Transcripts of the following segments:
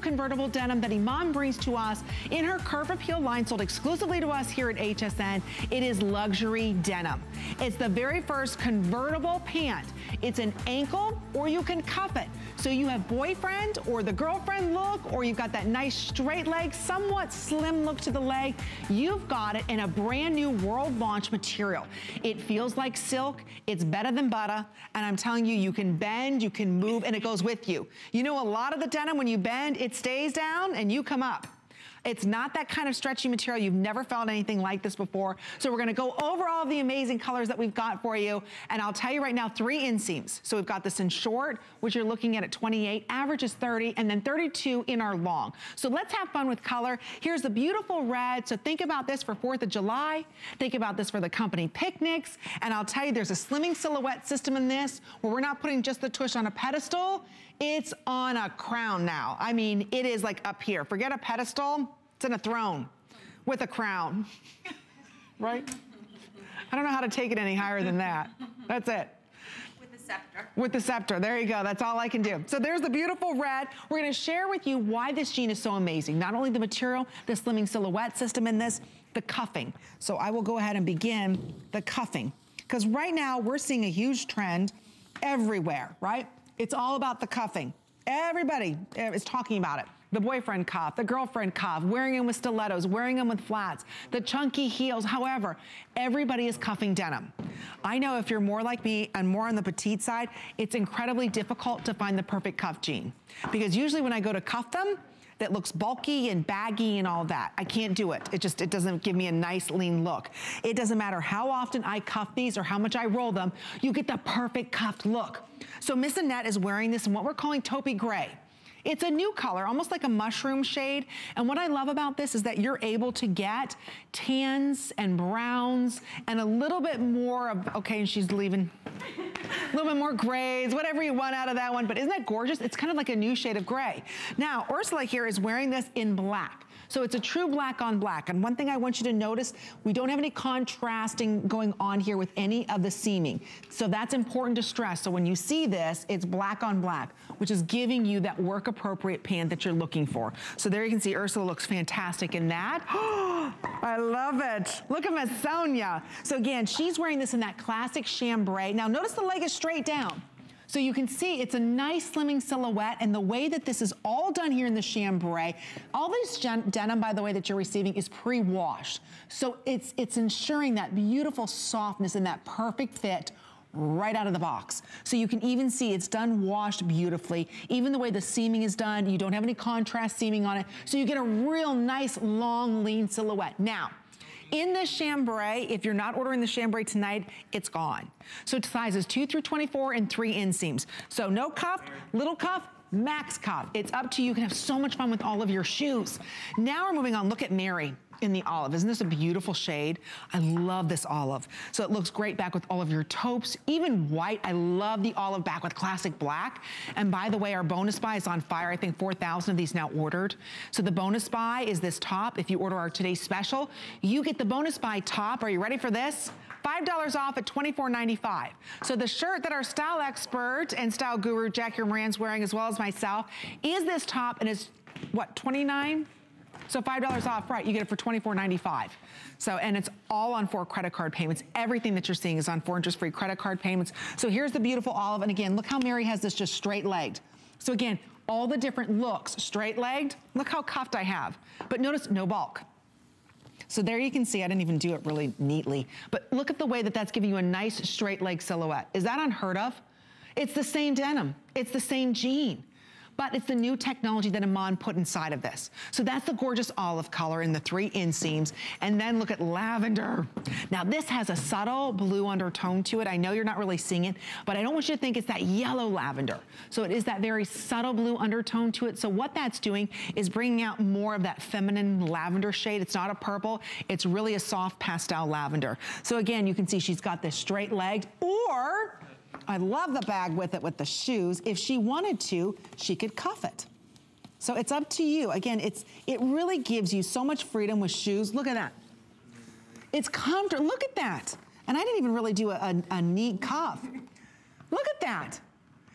convertible denim that Iman brings to us in her Curve Appeal line, sold exclusively to us here at HSN. It is luxury denim. It's the very first convertible pant. It's an ankle, or you can cuff it. So you have boyfriend or the girlfriend look, or you've got that nice straight leg, somewhat slim look to the leg. You've got it in a brand new world launch material. It feels like silk. It's better than butter. And I'm telling you, you can bend, you can move, and it goes with you. You know, a lot of the denim, when you bend, it stays down and you come up. It's not that kind of stretchy material. You've never felt anything like this before. So we're gonna go over all the amazing colors that we've got for you. And I'll tell you right now, 3 inseams. So we've got this in short, which you're looking at 28, average is 30, and then 32 in our long. So let's have fun with color. Here's the beautiful red. So think about this for 4th of July. Think about this for the company picnics. And I'll tell you, there's a slimming silhouette system in this where we're not putting just the tush on a pedestal. It's on a crown now. I mean, it is like up here. Forget a pedestal. It's in a throne with a crown, right? I don't know how to take it any higher than that. That's it. With the scepter, there you go, that's all I can do. So there's the beautiful red. We're gonna share with you why this jean is so amazing. Not only the material, the slimming silhouette system in this, the cuffing. So I will go ahead and begin the cuffing. Because right now we're seeing a huge trend everywhere, right? It's all about the cuffing. Everybody is talking about it. The boyfriend cuff, the girlfriend cuff, wearing them with stilettos, wearing them with flats, the chunky heels. However, everybody is cuffing denim. I know if you're more like me and more on the petite side, it's incredibly difficult to find the perfect cuff jean. Because usually when I go to cuff them, that looks bulky and baggy and all that. I can't do it. It doesn't give me a nice lean look. It doesn't matter how often I cuff these or how much I roll them, you get the perfect cuffed look. So Miss Annette is wearing this in what we're calling taupey gray. It's a new color, almost like a mushroom shade. And what I love about this is that you're able to get tans and browns and a little bit more of, okay, and she's leaving. A little bit more grays, whatever you want out of that one. But isn't that gorgeous? It's kind of like a new shade of gray. Now, Ursula here is wearing this in black. So it's a true black on black. And one thing I want you to notice, we don't have any contrasting going on here with any of the seaming. So that's important to stress. So when you see this, it's black on black, which is giving you that work appropriate pant that you're looking for. So there you can see Ursula looks fantastic in that. I love it. Look at Miss Sonia. So again, she's wearing this in that classic chambray. Now notice the leg is straight down. So you can see it's a nice slimming silhouette, and the way that this is all done here in the chambray, all this denim, by the way, that you're receiving is pre-washed. So it's ensuring that beautiful softness and that perfect fit right out of the box. So you can even see it's done washed beautifully. Even the way the seaming is done, you don't have any contrast seaming on it. So you get a real nice, long, lean silhouette. Now, in the chambray, if you're not ordering the chambray tonight, it's gone. So sizes 2 through 24 and 3 inseams. So no cuff, little cuff, max cuff. It's up to you. You can have so much fun with all of your shoes. Now we're moving on. Look at Mary in the olive. Isn't this a beautiful shade? I love this olive. So it looks great back with all of your taupes, even white. I love the olive back with classic black. And by the way, our bonus buy is on fire. I think 4,000 of these now ordered. So the bonus buy is this top. If you order our today's special, you get the bonus buy top. Are you ready for this? $5 off at $24.95. So the shirt that our style expert and style guru Jackie Moran's wearing, as well as myself, is this top, and it's what, $29? So $5 off, right, you get it for $24.95. So, and it's all on 4 credit card payments. Everything that you're seeing is on 4 interest-free credit card payments. So here's the beautiful olive. And again, look how Mary has this just straight-legged. So again, all the different looks, straight-legged. Look how cuffed I have. But notice no bulk. So there you can see, I didn't even do it really neatly. But look at the way that that's giving you a nice straight-leg silhouette. Is that unheard of? It's the same denim. It's the same jean. But it's the new technology that Iman put inside of this. So that's the gorgeous olive color in the 3 inseams. And then look at lavender. Now this has a subtle blue undertone to it. I know you're not really seeing it, but I don't want you to think it's that yellow lavender. So it is that very subtle blue undertone to it. So what that's doing is bringing out more of that feminine lavender shade. It's not a purple. It's really a soft pastel lavender. So again, you can see she's got this straight legged, or I love the bag with it, with the shoes. If she wanted to, she could cuff it. So it's up to you. Again, it really gives you so much freedom with shoes. Look at that. It's comfortable. Look at that. And I didn't even really do a neat cuff. Look at that.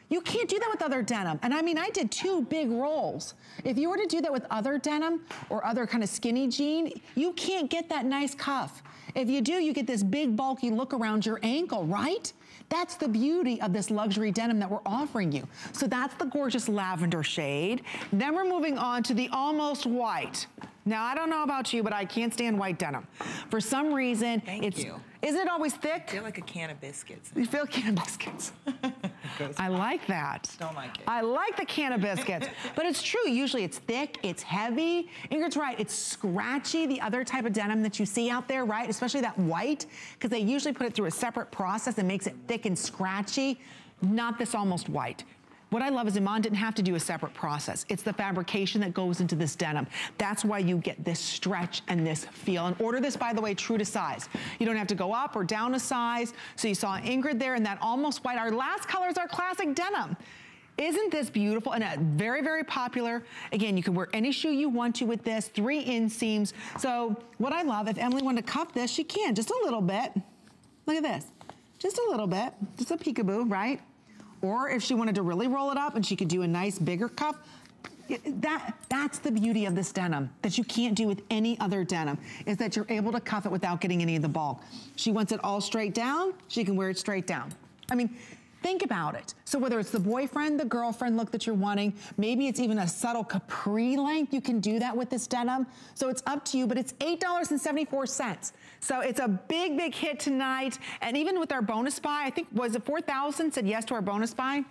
You can't do that with other denim. And I mean, I did two big rolls. If you were to do that with other denim or other kind of skinny jean, you can't get that nice cuff. If you do, you get this big bulky look around your ankle, right? That's the beauty of this luxury denim that we're offering you. So that's the gorgeous lavender shade. Then we're moving on to the almost white. Now, I don't know about you, but I can't stand white denim. For some reason, isn't it always thick? I feel like a can of biscuits. You feel can of biscuits. I like that. Don't like it. I like the can of biscuits. But it's true, usually it's thick, it's heavy. Ingrid's right, it's scratchy, the other type of denim that you see out there, right? Especially that white, because they usually put it through a separate process and makes it thick and scratchy. Not this almost white. What I love is Iman didn't have to do a separate process. It's the fabrication that goes into this denim. That's why you get this stretch and this feel. And order this, by the way, true to size. You don't have to go up or down a size. So you saw Ingrid there in that almost white. Our last color is our classic denim. Isn't this beautiful? And very, very popular. Again, you can wear any shoe you want to with this. 3 inseams. So what I love, if Emily wanted to cuff this, she can. Just a little bit. Look at this. Just a little bit. Just a peekaboo, right? Or if she wanted to really roll it up and she could do a nice bigger cuff, that's the beauty of this denim that you can't do with any other denim, is that you're able to cuff it without getting any of the bulk. She wants it all straight down, she can wear it straight down. I mean, think about it. So whether it's the boyfriend, the girlfriend look that you're wanting, maybe it's even a subtle capri length, you can do that with this denim. So it's up to you, but it's $8.74. So it's a big, big hit tonight. And even with our bonus buy, I think, was it 4,000 said yes to our bonus buy?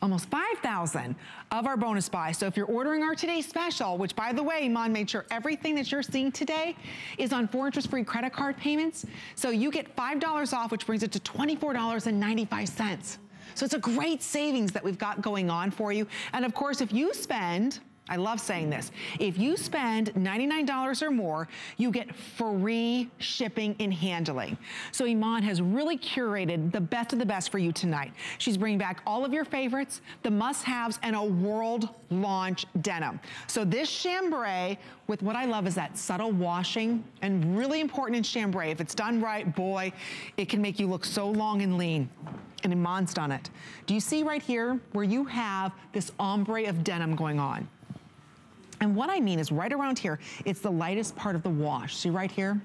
Almost 5,000 of our bonus buy. So if you're ordering our today's special, which by the way, Iman made sure everything that you're seeing today is on 4 interest-free credit card payments. So you get $5 off, which brings it to $24.95. So it's a great savings that we've got going on for you. And of course, if you spend, I love saying this, if you spend $99 or more, you get free shipping and handling. So Iman has really curated the best for you tonight. She's bringing back all of your favorites, the must-haves, and a world launch denim. So this chambray, with what I love is that subtle washing, and really important in chambray, if it's done right, boy, it can make you look so long and lean. And Iman's done it. Do you see right here where you have this ombre of denim going on? And what I mean is right around here, it's the lightest part of the wash. See right here?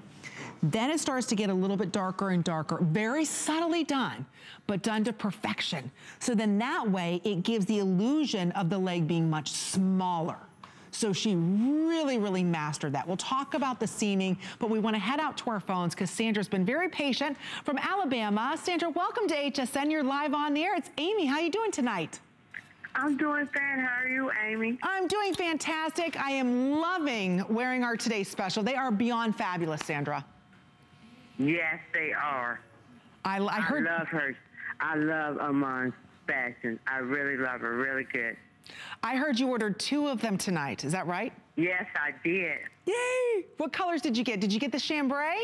Then it starts to get a little bit darker and darker. Very subtly done, but done to perfection. So then that way, it gives the illusion of the leg being much smaller. So she really, really mastered that. We'll talk about the seaming, but we want to head out to our phones because Sandra's been very patient from Alabama. Sandra, welcome to HSN. You're live on the air. It's Amy. How are you doing tonight? I'm doing fine. How are you, Amy? I'm doing fantastic. I am loving wearing our today's special. They are beyond fabulous, Sandra. Yes, they are. I love her. I love Iman's fashion. I really love her. Really good. I heard you ordered 2 of them tonight. Is that right? Yes, I did. Yay! What colors did you get? Did you get the chambray?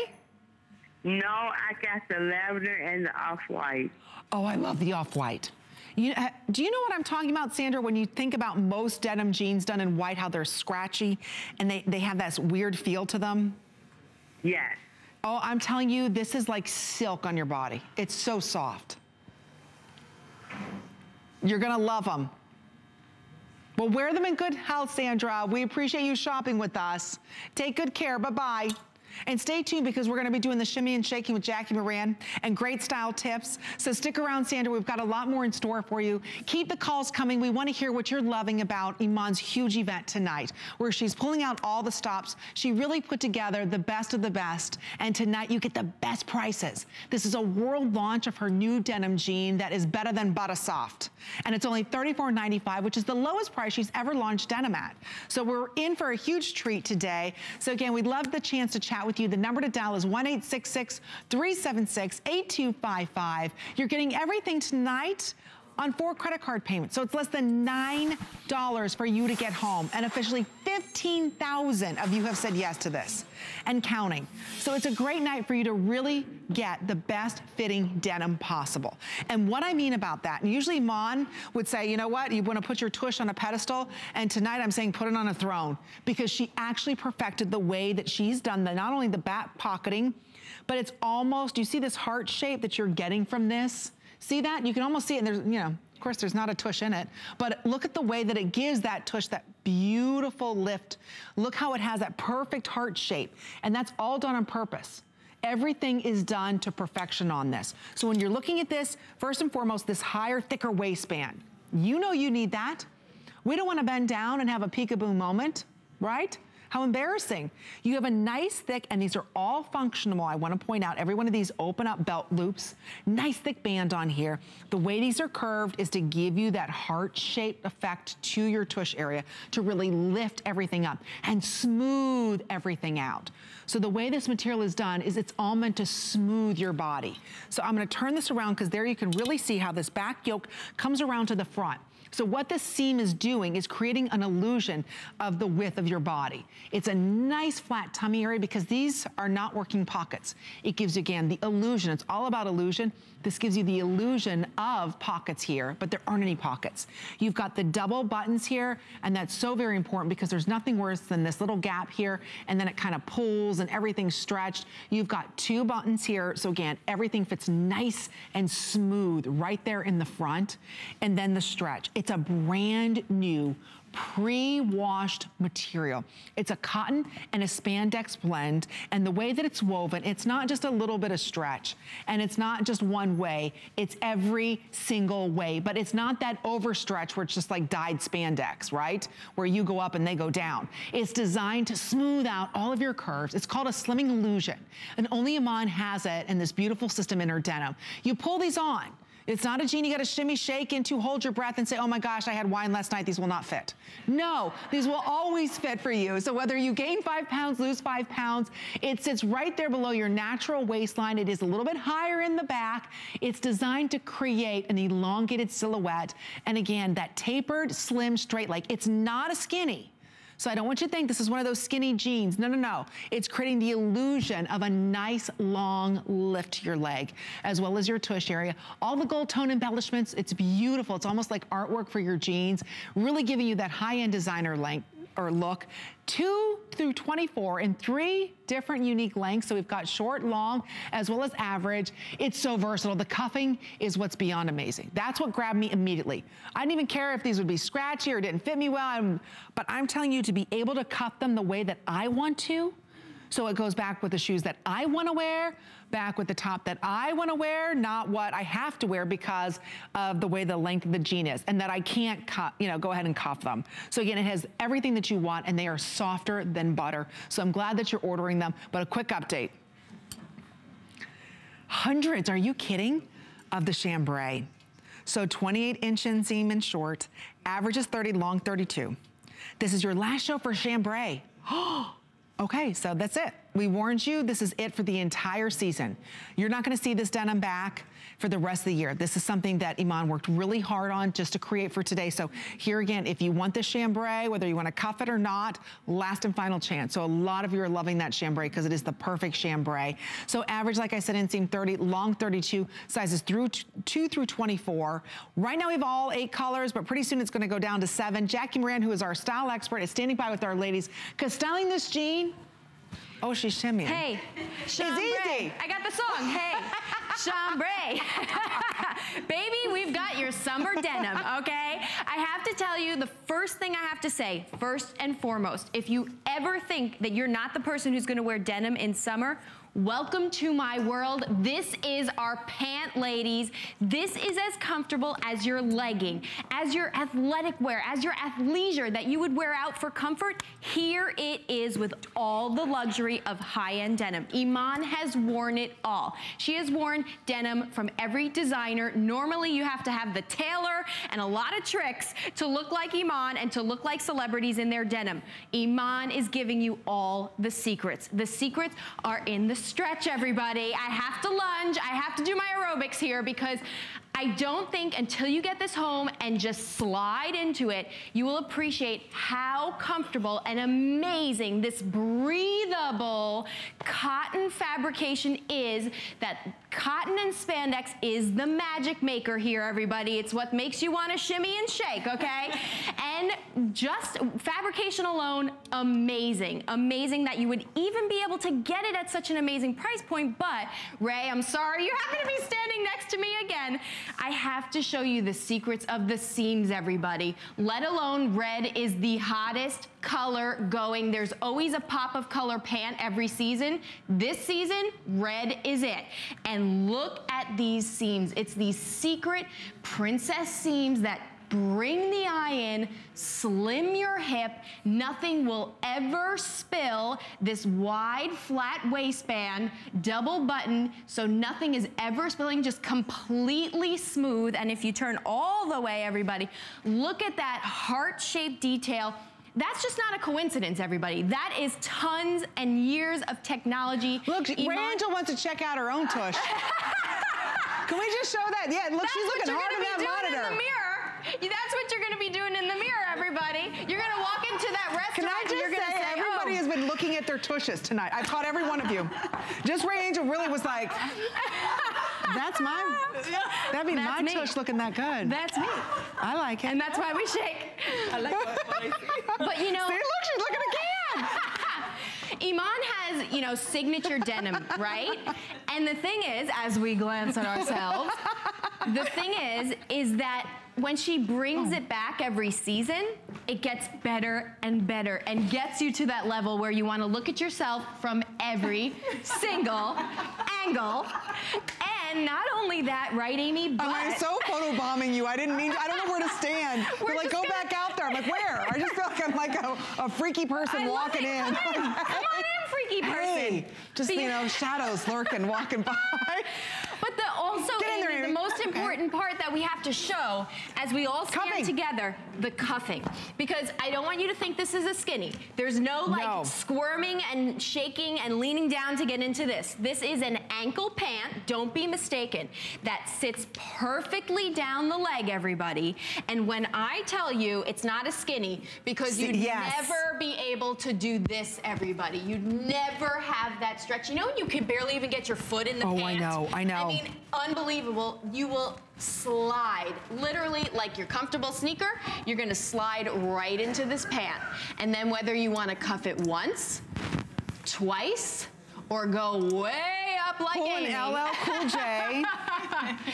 No, I got the lavender and the off-white. Oh, I love the off-white. Do you know what I'm talking about, Sandra, when you think about most denim jeans done in white, how they're scratchy and they have that weird feel to them? Yes. Oh, I'm telling you, this is like silk on your body. It's so soft. You're going to love them. Well, wear them in good health, Sandra. We appreciate you shopping with us. Take good care. Bye-bye. And stay tuned because we're going to be doing the shimmy and shaking with Jackie Moran and great style tips. So stick around, Sandra. We've got a lot more in store for you. Keep the calls coming. We want to hear what you're loving about Iman's huge event tonight, where she's pulling out all the stops. She really put together the best of the best. And tonight you get the best prices. This is a world launch of her new denim jean that is better than butter soft. And it's only $34.95, which is the lowest price she's ever launched denim at. So we're in for a huge treat today. So again, we'd love the chance to chat with you. The number to dial is 1-866-376-8255. You're getting everything tonight on 4 credit card payments. So it's less than $9 for you to get home. And officially 15,000 of you have said yes to this and counting. So it's a great night for you to really get the best fitting denim possible. And what I mean about that, and usually Mon would say, you know what, you want to put your tush on a pedestal. And tonight I'm saying put it on a throne, because she actually perfected the way that she's done the, not only the back pocketing, but it's almost, you see this heart shape that you're getting from this? See that? You can almost see it, and there's, you know, Of course, there's not a tush in it, but look at the way that it gives that tush, that beautiful lift. Look how it has that perfect heart shape, and that's all done on purpose. Everything is done to perfection on this. So when you're looking at this, first and foremost, this higher, thicker waistband, you know you need that. We don't want to bend down and have a peekaboo moment, right? How embarrassing. You have a nice thick, and these are all functional. I want to point out every one of these open up belt loops. Nice thick band on here. The way these are curved is to give you that heart-shaped effect to your tush area to really lift everything up and smooth everything out. So the way this material is done is it's all meant to smooth your body. So I'm going to turn this around because there you can really see how this back yoke comes around to the front. So what this seam is doing is creating an illusion of the width of your body. It's a nice flat tummy area because these are not working pockets. It gives you, again, the illusion. It's all about illusion. This gives you the illusion of pockets here, but there aren't any pockets. You've got the double buttons here, and that's so very important because there's nothing worse than this little gap here, and then it kind of pulls and everything's stretched. You've got two buttons here. So again, everything fits nice and smooth right there in the front, and then the stretch. It's a brand new pre-washed material. It's a cotton and a spandex blend, and the way that it's woven, it's not just a little bit of stretch, and it's not just one way, it's every single way, but it's not that overstretch where it's just like dyed spandex, right? Where you go up and they go down. It's designed to smooth out all of your curves. It's called a slimming illusion, and only Iman has it in this beautiful system in her denim. You pull these on. It's not a jean you gotta shimmy, shake into, hold your breath and say, oh my gosh, I had wine last night, these will not fit. No, these will always fit for you. So whether you gain 5 pounds, lose 5 pounds, it sits right there below your natural waistline. It is a little bit higher in the back. It's designed to create an elongated silhouette. And again, that tapered, slim, straight leg. It's not a skinny. So I don't want you to think this is one of those skinny jeans. No, no, no. It's creating the illusion of a nice long lift to your leg, as well as your tush area. All the gold tone embellishments, it's beautiful. It's almost like artwork for your jeans, really giving you that high-end designer length or look. 2 through 24 in 3 different unique lengths. So we've got short, long, as well as average. It's so versatile. The cuffing is what's beyond amazing. That's what grabbed me immediately. I didn't even care if these would be scratchy or didn't fit me well, but I'm telling you, to be able to cuff them the way that I want to, so it goes back with the shoes that I want to wear, back with the top that I want to wear, not what I have to wear because of the way the length of the jean is, and that I can't go ahead and cuff them. So again, it has everything that you want, and they are softer than butter. So I'm glad that you're ordering them, but a quick update. Hundreds, are you kidding, of the chambray. So 28-inch inseam and short, average is 30, long 32. This is your last show for chambray. Oh! Okay, so that's it. We warned you, this is it for the entire season. You're not gonna see this denim back for the rest of the year. This is something that Iman worked really hard on just to create for today. So here again, if you want the chambray, whether you wanna cuff it or not, last and final chance. So a lot of you are loving that chambray because it is the perfect chambray. So average, like I said, inseam 30, long 32, sizes through 2 through 24. Right now we have all 8 colors, but pretty soon it's gonna go down to 7. Jackie Moran, who is our style expert, is standing by with our ladies because styling this jean, oh, she's shimmying. Hey, chambray. It's easy. I got the song. Hey, chambray. Baby, we've got your summer denim, okay? I have to tell you, the first thing I have to say, first and foremost, if you ever think that you're not the person who's gonna wear denim in summer, welcome to my world. This is our pant, ladies. This is as comfortable as your legging, as your athletic wear, as your athleisure that you would wear out for comfort. Here it is with all the luxury of high-end denim. Iman has worn it all. She has worn denim from every designer. Normally you have to have the tailor and a lot of tricks to look like Iman and to look like celebrities in their denim. Iman is giving you all the secrets. The secrets are in the stretch, everybody. I have to lunge. I have to do my aerobics here because I don't think until you get this home and just slide into it, you will appreciate how comfortable and amazing this breathable cotton fabrication is. That cotton and spandex is the magic maker here, everybody. It's what makes you want to shimmy and shake, okay? And just fabrication alone, amazing. Amazing that you would even be able to get it at such an amazing price point. But Ray, I'm sorry, you happen to be standing next to me again. I have to show you the secrets of the seams, everybody. Let alone red is the hottest color going. There's always a pop of color pan every season. This season, red is it. And look at these seams. It's these secret princess seams that bring the eye in, slim your hip, nothing will ever spill, this wide flat waistband, double button, so nothing is ever spilling, just completely smooth. And if you turn all the way, everybody, look at that heart-shaped detail. That's just not a coincidence, everybody. That is tons and years of technology. Look, Rachel wants to check out her own tush. Can we just show that? Yeah, look, she's looking hard at that monitor. In the mirror. That's what you're gonna be doing in the mirror, everybody. You're gonna walk into that restaurant. Can I just say everybody has been looking at their tushes tonight. I caught every one of you. Just Ray Angel really was like, that's my, that'd be my tush looking that good. That's me. I like it. And that's why we shake. I like what I see. But you know. See, look, she's looking again. Iman has, you know, signature denim, right? And the thing is, as we glance at ourselves, the thing is that when she brings it back every season, it gets better and better and gets you to that level where you want to look at yourself from every single angle. And not only that, right, Amy, but... I'm so photobombing you. I didn't mean to. I don't know where to stand. We're like, go back out there. I'm like, where? I just feel like I'm like a freaky person walking in. Come on in, freaky person. Hey, just, you know, shadows lurking, walking by. But also, Amy, the most important part that we have to show as we all stand together, the cuffing. Because I don't want you to think this is a skinny. There's no like squirming and shaking and leaning down to get into this. This is an ankle pant, don't be mistaken, that sits perfectly down the leg, everybody. And when I tell you it's not a skinny, because you'd never be able to do this, everybody. You'd never have that stretch. You know, you can barely even get your foot in the pant. Oh, I know, I know. I mean, unbelievable. You will slide, literally like your comfortable sneaker, you're gonna slide right into this pant. And then whether you wanna cuff it once, twice, or go way up like Amy. LL Cool J.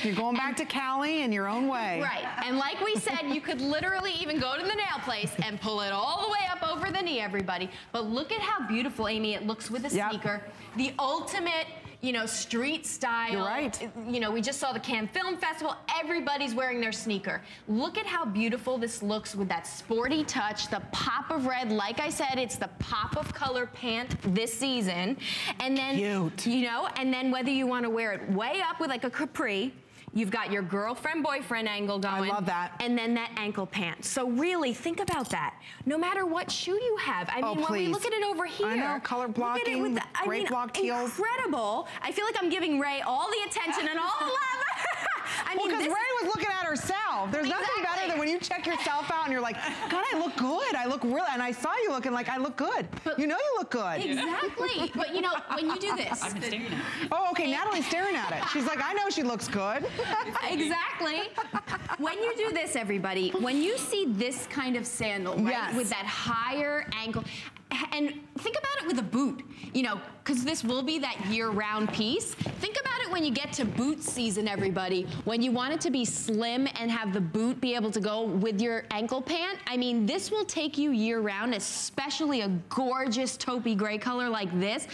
You're going back to Cali in your own way. Right, and like we said, you could literally even go to the nail place and pull it all the way up over the knee, everybody. But look at how beautiful, Amy, it looks with a sneaker. The ultimate, you know, street style. You're right. You know, we just saw the Cannes Film Festival. Everybody's wearing their sneaker. Look at how beautiful this looks with that sporty touch, the pop of red. Like I said, it's the pop of color pant this season. And then, you know, and then whether you want to wear it way up with like a capri, you've got your girlfriend-boyfriend angle going. I love that. And then that ankle pant. So really, think about that. No matter what shoe you have. I mean, when we look at it over here. I know, color blocking, with the, I mean, black heels. Incredible. I feel like I'm giving Ray all the attention and all the love. I mean, because Ray was looking at herself. There's nothing better than when you check yourself out and you're like, God, I look good. I look real. And I saw you looking like, I look good. But you know you look good. Exactly. But you know, when you do this. I've been staring at it. Oh, okay. Natalie's staring at it. She's like, I know she looks good. Exactly. When you do this, everybody, when you see this kind of sandal, right, with that higher ankle, and think about it with a boot, you know, because this will be that year-round piece. Think about it when you get to boot season, everybody, when you want it to be slim and have the boot be able to go with your ankle pant. I mean, this will take you year-round, especially a gorgeous taupey gray color like this.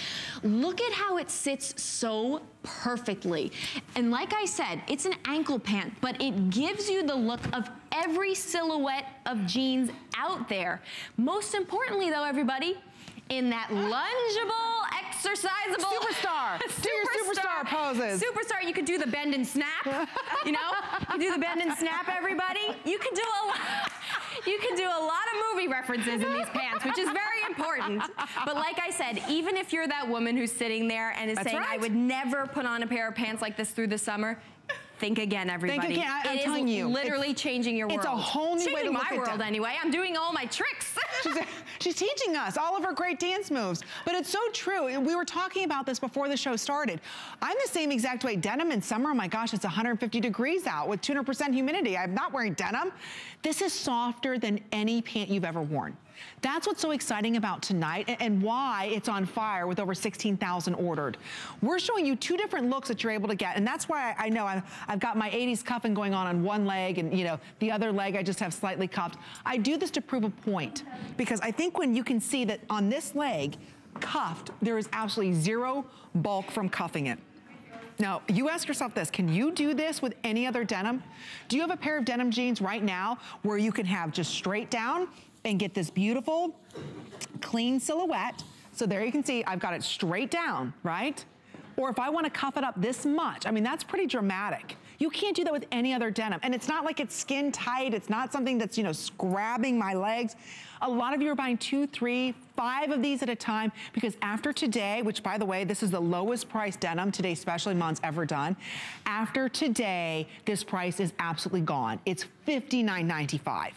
Look at how it sits so perfectly. And like I said, it's an ankle pant, but it gives you the look of every silhouette of jeans out there. Most importantly though, everybody, in that lungeable, exercisable. Superstar. Do your superstar poses. Superstar, you could do the bend and snap. You know, you do the bend and snap, everybody. You could do a lot. You can do a lot of movie references in these pants, which is very important. But like I said, even if you're that woman who's sitting there and is saying, I would never put on a pair of pants like this through the summer, think again, everybody. Think again. I'm telling you. Literally changing your world. It's a whole new way to look at it. Changing my world anyway. I'm doing all my tricks. She's teaching us all of her great dance moves. But it's so true. We were talking about this before the show started. I'm the same exact way. Denim in summer, oh my gosh, it's 150 degrees out with 200% humidity. I'm not wearing denim. This is softer than any pant you've ever worn. That's what's so exciting about tonight and why it's on fire with over 16,000 ordered. We're showing you two different looks that you're able to get, and that's why I know I've got my 80s cuffing going on one leg, and you know, the other leg I just have slightly cuffed. I do this to prove a point, because I think when you can see that on this leg, cuffed, there is absolutely zero bulk from cuffing it. Now, you ask yourself this, can you do this with any other denim? Do you have a pair of denim jeans right now where you can have just straight down and get this beautiful, clean silhouette? So there you can see, I've got it straight down, right? Or if I want to cuff it up this much, I mean, that's pretty dramatic. You can't do that with any other denim. And it's not like it's skin tight. It's not something that's, you know, grabbing my legs. A lot of you are buying 2, 3, 5 of these at a time, because after today, which by the way, this is the lowest price denim today, especially Iman's ever done. After today, this price is absolutely gone. It's $59.95.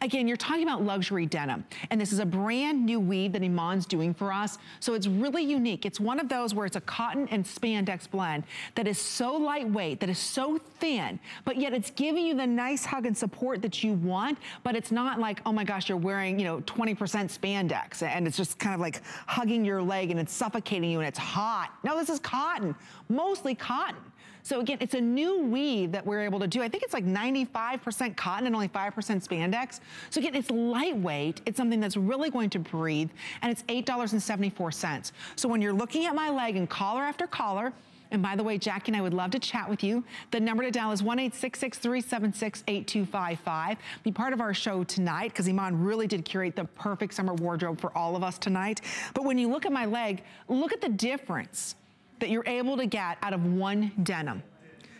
Again, you're talking about luxury denim, and this is a brand new weave that Iman's doing for us. So it's really unique. It's one of those where it's a cotton and spandex blend that is so lightweight, that is so thin, but yet it's giving you the nice hug and support that you want, but it's not like, oh my gosh, you're wearing, you know, 20% spandex and it's just kind of like hugging your leg and it's suffocating you and it's hot. No, this is cotton, mostly cotton. So again, it's a new weave that we're able to do. I think it's like 95% cotton and only 5% spandex. So again, it's lightweight. It's something that's really going to breathe, and it's $8.74. So when you're looking at my leg and collar after collar, and by the way, Jackie and I would love to chat with you. The number to dial is 1-866-376-8255. Be part of our show tonight, because Iman really did curate the perfect summer wardrobe for all of us tonight. But when you look at my leg, look at the difference that you're able to get out of one denim.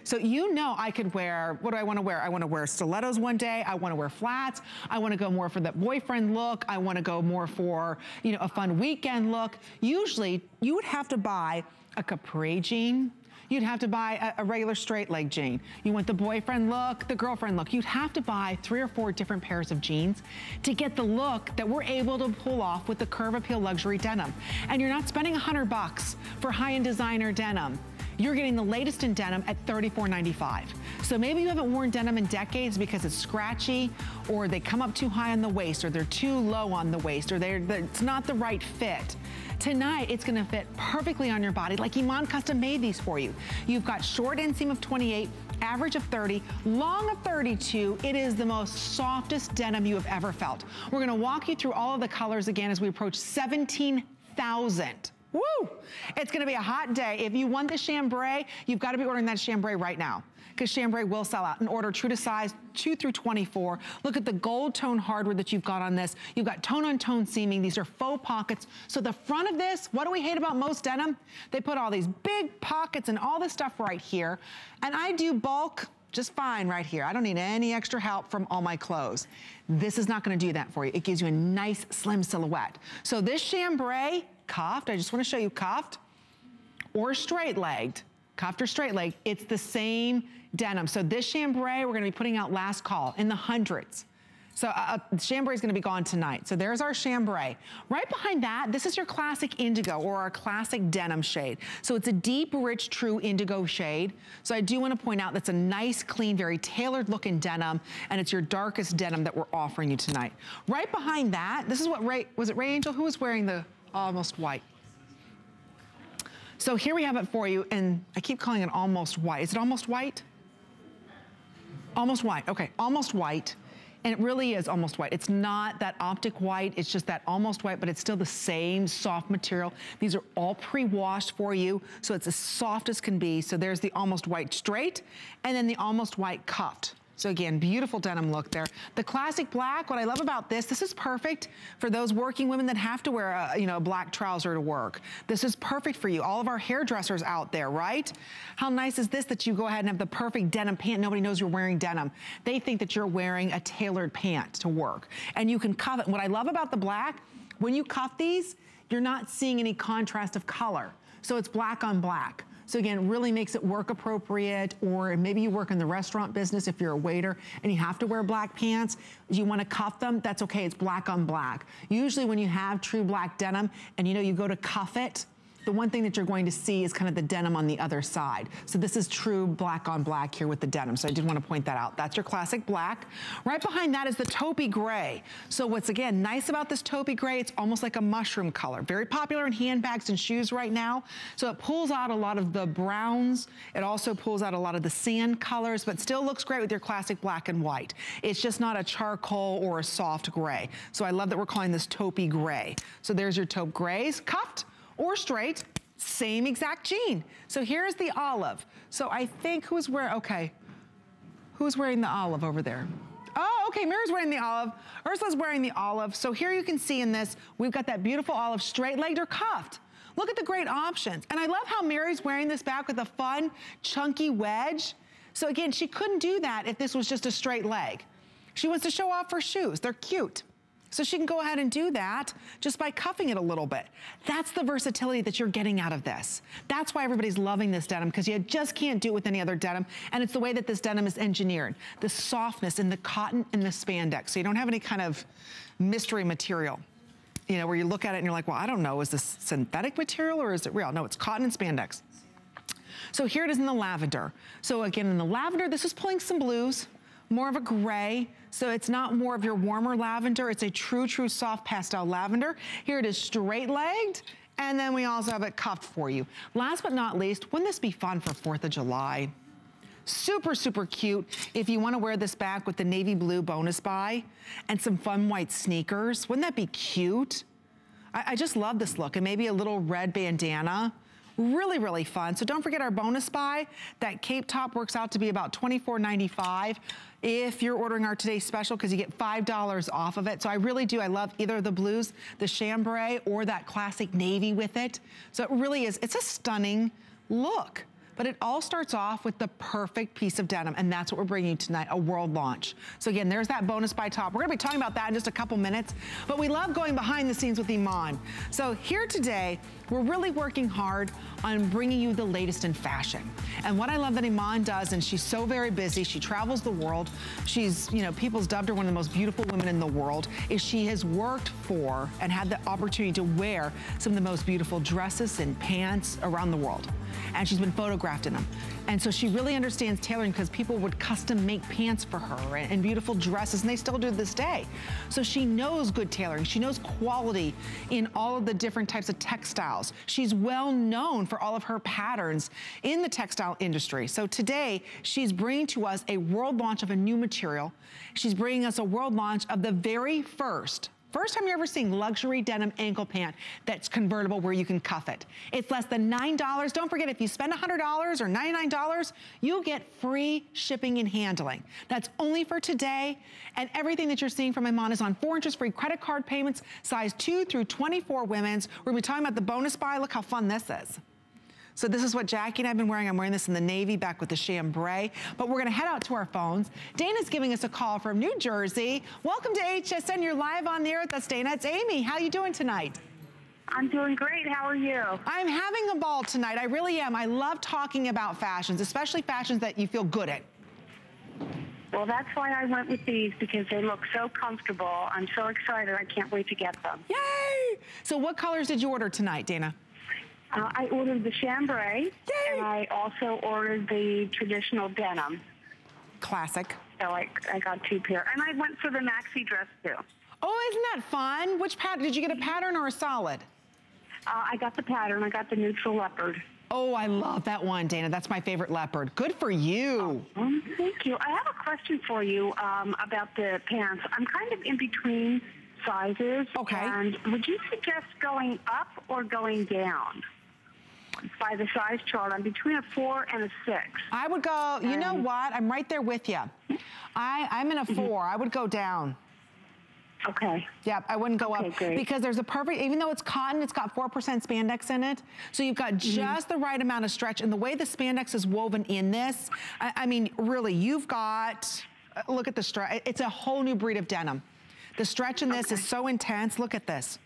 So you know, I could wear, what do I wanna wear? I wanna wear stilettos one day, I wanna wear flats, I wanna go more for that boyfriend look, I wanna go more for, you know, a fun weekend look. Usually, you would have to buy a capri jean, you'd have to buy a regular straight leg jean. You want the boyfriend look, the girlfriend look. You'd have to buy 3 or 4 different pairs of jeans to get the look that we're able to pull off with the Curve Appeal Luxury Denim. And you're not spending $100 for high-end designer denim. You're getting the latest in denim at $34.95. So maybe you haven't worn denim in decades because it's scratchy, or they come up too high on the waist, or they're too low on the waist, or it's not the right fit. Tonight, it's gonna fit perfectly on your body, like Iman custom made these for you. You've got short inseam of 28, average of 30, long of 32. It is the most softest denim you have ever felt. We're gonna walk you through all of the colors again as we approach 17,000. Woo! It's gonna be a hot day. If you want the chambray, you've gotta be ordering that chambray right now, because chambray will sell out. In order true to size 2 through 24. Look at the gold tone hardware that you've got on this. You've got tone on tone seaming. These are faux pockets. So the front of this, what do we hate about most denim? They put all these big pockets and all this stuff right here. And I do bulk just fine right here. I don't need any extra help from all my clothes. This is not gonna do that for you. It gives you a nice slim silhouette. So this chambray, cuffed, I just wanna show you cuffed or straight-legged. Cuffed or straight-legged, it's the same denim. So this chambray, we're gonna be putting out last call in the hundreds. So chambray is gonna be gone tonight. So there's our chambray. Right behind that, this is your classic indigo, or our classic denim shade. So it's a deep, rich, true indigo shade. So I do wanna point out that's a nice, clean, very tailored looking denim, and it's your darkest denim that we're offering you tonight. Right behind that, this is what Ray, was it Ray Angel? Who was wearing the almost white? So here we have it for you, and I keep calling it almost white. Is it almost white? Almost white, okay, almost white. And it really is almost white. It's not that optic white, it's just that almost white, but it's still the same soft material. These are all pre-washed for you, so it's as soft as can be. So there's the almost white straight, and then the almost white cuffed. So again, beautiful denim look there. The classic black, what I love about this is perfect for those working women that have to wear a, you know, a black trouser to work. This is perfect for you. All of our hairdressers out there, right? How nice is this that you go ahead and have the perfect denim pant? Nobody knows you're wearing denim. They think that you're wearing a tailored pant to work. And you can cuff it. What I love about the black, when you cuff these, you're not seeing any contrast of color. So it's black on black. So again, really makes it work appropriate, or maybe you work in the restaurant business if you're a waiter and you have to wear black pants. You wanna cuff them, that's okay, it's black on black. Usually when you have true black denim and you know you go to cuff it, the one thing that you're going to see is kind of the denim on the other side. So this is true black on black here with the denim. So I did want to point that out. That's your classic black. Right behind that is the taupey gray. So what's again nice about this taupey gray, it's almost like a mushroom color. Very popular in handbags and shoes right now. So it pulls out a lot of the browns. It also pulls out a lot of the sand colors, but still looks great with your classic black and white. It's just not a charcoal or a soft gray. So I love that we're calling this taupey gray. So there's your taupe grays, cuffed or straight, same exact jean. So here's the olive. So I think who's wearing, okay, who's wearing the olive over there? Oh, okay, Mira's wearing the olive. Ursula's wearing the olive. So here you can see in this, we've got that beautiful olive, straight-legged or cuffed. Look at the great options. And I love how Mira's wearing this back with a fun, chunky wedge. So again, she couldn't do that if this was just a straight leg. She wants to show off her shoes. They're cute. So she can go ahead and do that just by cuffing it a little bit. That's the versatility that you're getting out of this. That's why everybody's loving this denim, because you just can't do it with any other denim. And it's the way that this denim is engineered. The softness in the cotton and the spandex. So you don't have any kind of mystery material, you know, where you look at it and you're like, well, I don't know, is this synthetic material or is it real? No, it's cotton and spandex. So here it is in the lavender. So again, in the lavender, this is pulling some blues, more of a gray. So it's not more of your warmer lavender. It's a true, true soft pastel lavender. Here it is straight-legged. And then we also have it cuffed for you. Last but not least, wouldn't this be fun for 4th of July? Super, super cute. If you want to wear this back with the navy blue bonus buy and some fun white sneakers, wouldn't that be cute? I just love this look. And maybe a little red bandana. Really, really fun. So don't forget our bonus buy. That cape top works out to be about $24.95 if you're ordering our today's special, because you get $5 off of it. So I really do. I love either the blues, the chambray, or that classic navy with it. So it really is, it's a stunning look. But it all starts off with the perfect piece of denim, and that's what we're bringing you tonight, a world launch. So again, there's that bonus buy top. We're gonna be talking about that in just a couple minutes, but we love going behind the scenes with Iman. So here today, we're really working hard on bringing you the latest in fashion. And what I love that Iman does, and she's so very busy, she travels the world, she's, you know, people's dubbed her one of the most beautiful women in the world, is she has worked for and had the opportunity to wear some of the most beautiful dresses and pants around the world. And she's been photographed in them. And so she really understands tailoring, because people would custom make pants for her and beautiful dresses, and they still do this day. So she knows good tailoring. She knows quality in all of the different types of textiles. She's well known for all of her patterns in the textile industry. So today, she's bringing to us a world launch of a new material. She's bringing us a world launch of the very first time you're ever seeing luxury denim ankle pant that's convertible where you can cuff it. It's less than $9. Don't forget, if you spend $100 or $99, you get free shipping and handling. That's only for today. And everything that you're seeing from Iman is on 4 interest-free credit card payments, size 2 through 24 women's. We're gonna be talking about the bonus buy. Look how fun this is. So this is what Jackie and I have been wearing. I'm wearing this in the navy back with the chambray, but we're gonna head out to our phones. Dana's giving us a call from New Jersey. Welcome to HSN, you're live on the air with us, Dana. It's Amy, how you doing tonight? I'm doing great, how are you? I'm having a ball tonight, I really am. I love talking about fashions, especially fashions that you feel good at. Well, that's why I went with these, because they look so comfortable. I'm so excited, I can't wait to get them. Yay! So what colors did you order tonight, Dana? I ordered the chambray. Yay. And I also ordered the traditional denim. Classic. So I got 2 pair. And I went for the maxi dress too. Oh, isn't that fun? Which pattern? Did you get a pattern or a solid? I got the pattern. I got the neutral leopard. Oh, I love that one, Dana. That's my favorite leopard. Good for you. Oh, thank you. I have a question for you about the pants. I'm kind of in between sizes. Okay. And would you suggest going up or going down? By the size chart, I'm between a 4 and a 6. I would go, you know what? I'm right there with you. I'm in a 4. I would go down. Okay. Yep, I wouldn't go up. Great. Because there's a perfect, even though it's cotton, it's got 4% spandex in it. So you've got just the right amount of stretch. And the way the spandex is woven in this, I mean, really, you've got, look at the stretch. It's a whole new breed of denim. The stretch in this is so intense. Look at this.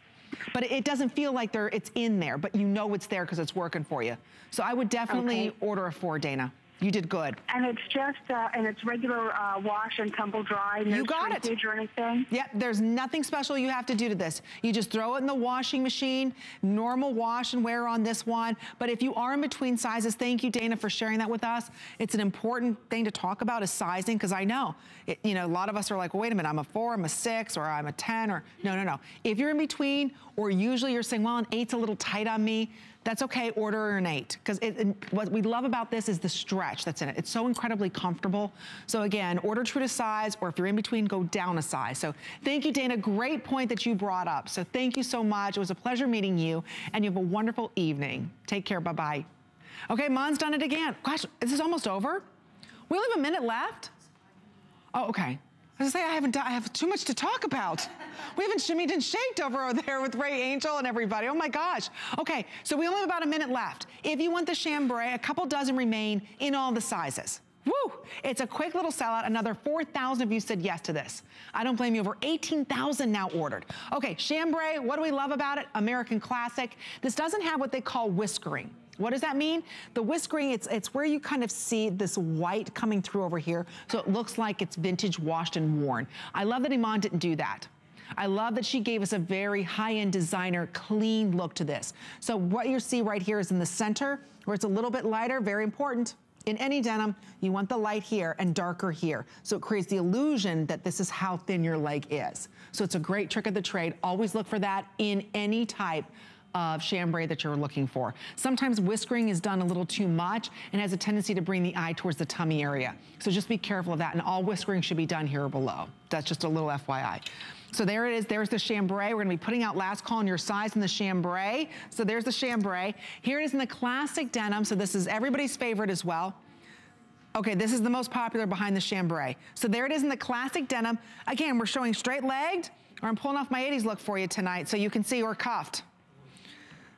But it doesn't feel like it's in there, but you know it's there because it's working for you. So I would definitely order a 4, Dana. You did good. And it's just, and it's regular wash and tumble dry. No, you got it. Or anything. Yep, there's nothing special you have to do to this. You just throw it in the washing machine, normal wash and wear on this one. But if you are in between sizes, thank you, Dana, for sharing that with us. It's an important thing to talk about is sizing, because I know, you know, a lot of us are like, well, wait a minute, I'm a 4, I'm a 6, or I'm a 10, or no. If you're in between, or usually you're saying, well, an 8's a little tight on me, that's okay, order an 8. Because what we love about this is the stretch that's in it. It's so incredibly comfortable. So again, order true to size, or if you're in between, go down a size. So thank you, Dana. Great point that you brought up. So thank you so much. It was a pleasure meeting you, and you have a wonderful evening. Take care. Bye-bye. Okay, Mon's done it again. Gosh, is this almost over? We only have a minute left? Oh, okay. I was gonna say, I have too much to talk about. We haven't shimmied and shaked over there with Ray Angel and everybody. Oh my gosh. Okay, so we only have about a minute left. If you want the chambray, a couple dozen remain in all the sizes. Woo! It's a quick little sellout. Another 4,000 of you said yes to this. I don't blame you. Over 18,000 now ordered. Okay, chambray, what do we love about it? American classic. This doesn't have what they call whiskering. What does that mean? The whiskering, it's where you kind of see this white coming through over here, so it looks like it's vintage, washed, and worn. I love that Iman didn't do that. I love that she gave us a very high-end designer, clean look to this. So what you see right here is in the center, where it's a little bit lighter, very important. In any denim, you want the light here and darker here. So it creates the illusion that this is how thin your leg is. So it's a great trick of the trade. Always look for that in any type of chambray that you're looking for. Sometimes whiskering is done a little too much and has a tendency to bring the eye towards the tummy area. So just be careful of that, and all whiskering should be done here or below. That's just a little FYI. So there it is, there's the chambray. We're gonna be putting out last call on your size in the chambray. So there's the chambray. Here it is in the classic denim, so this is everybody's favorite as well. Okay, this is the most popular behind the chambray. So there it is in the classic denim. Again, we're showing straight-legged, or I'm pulling off my 80s look for you tonight so you can see, or cuffed.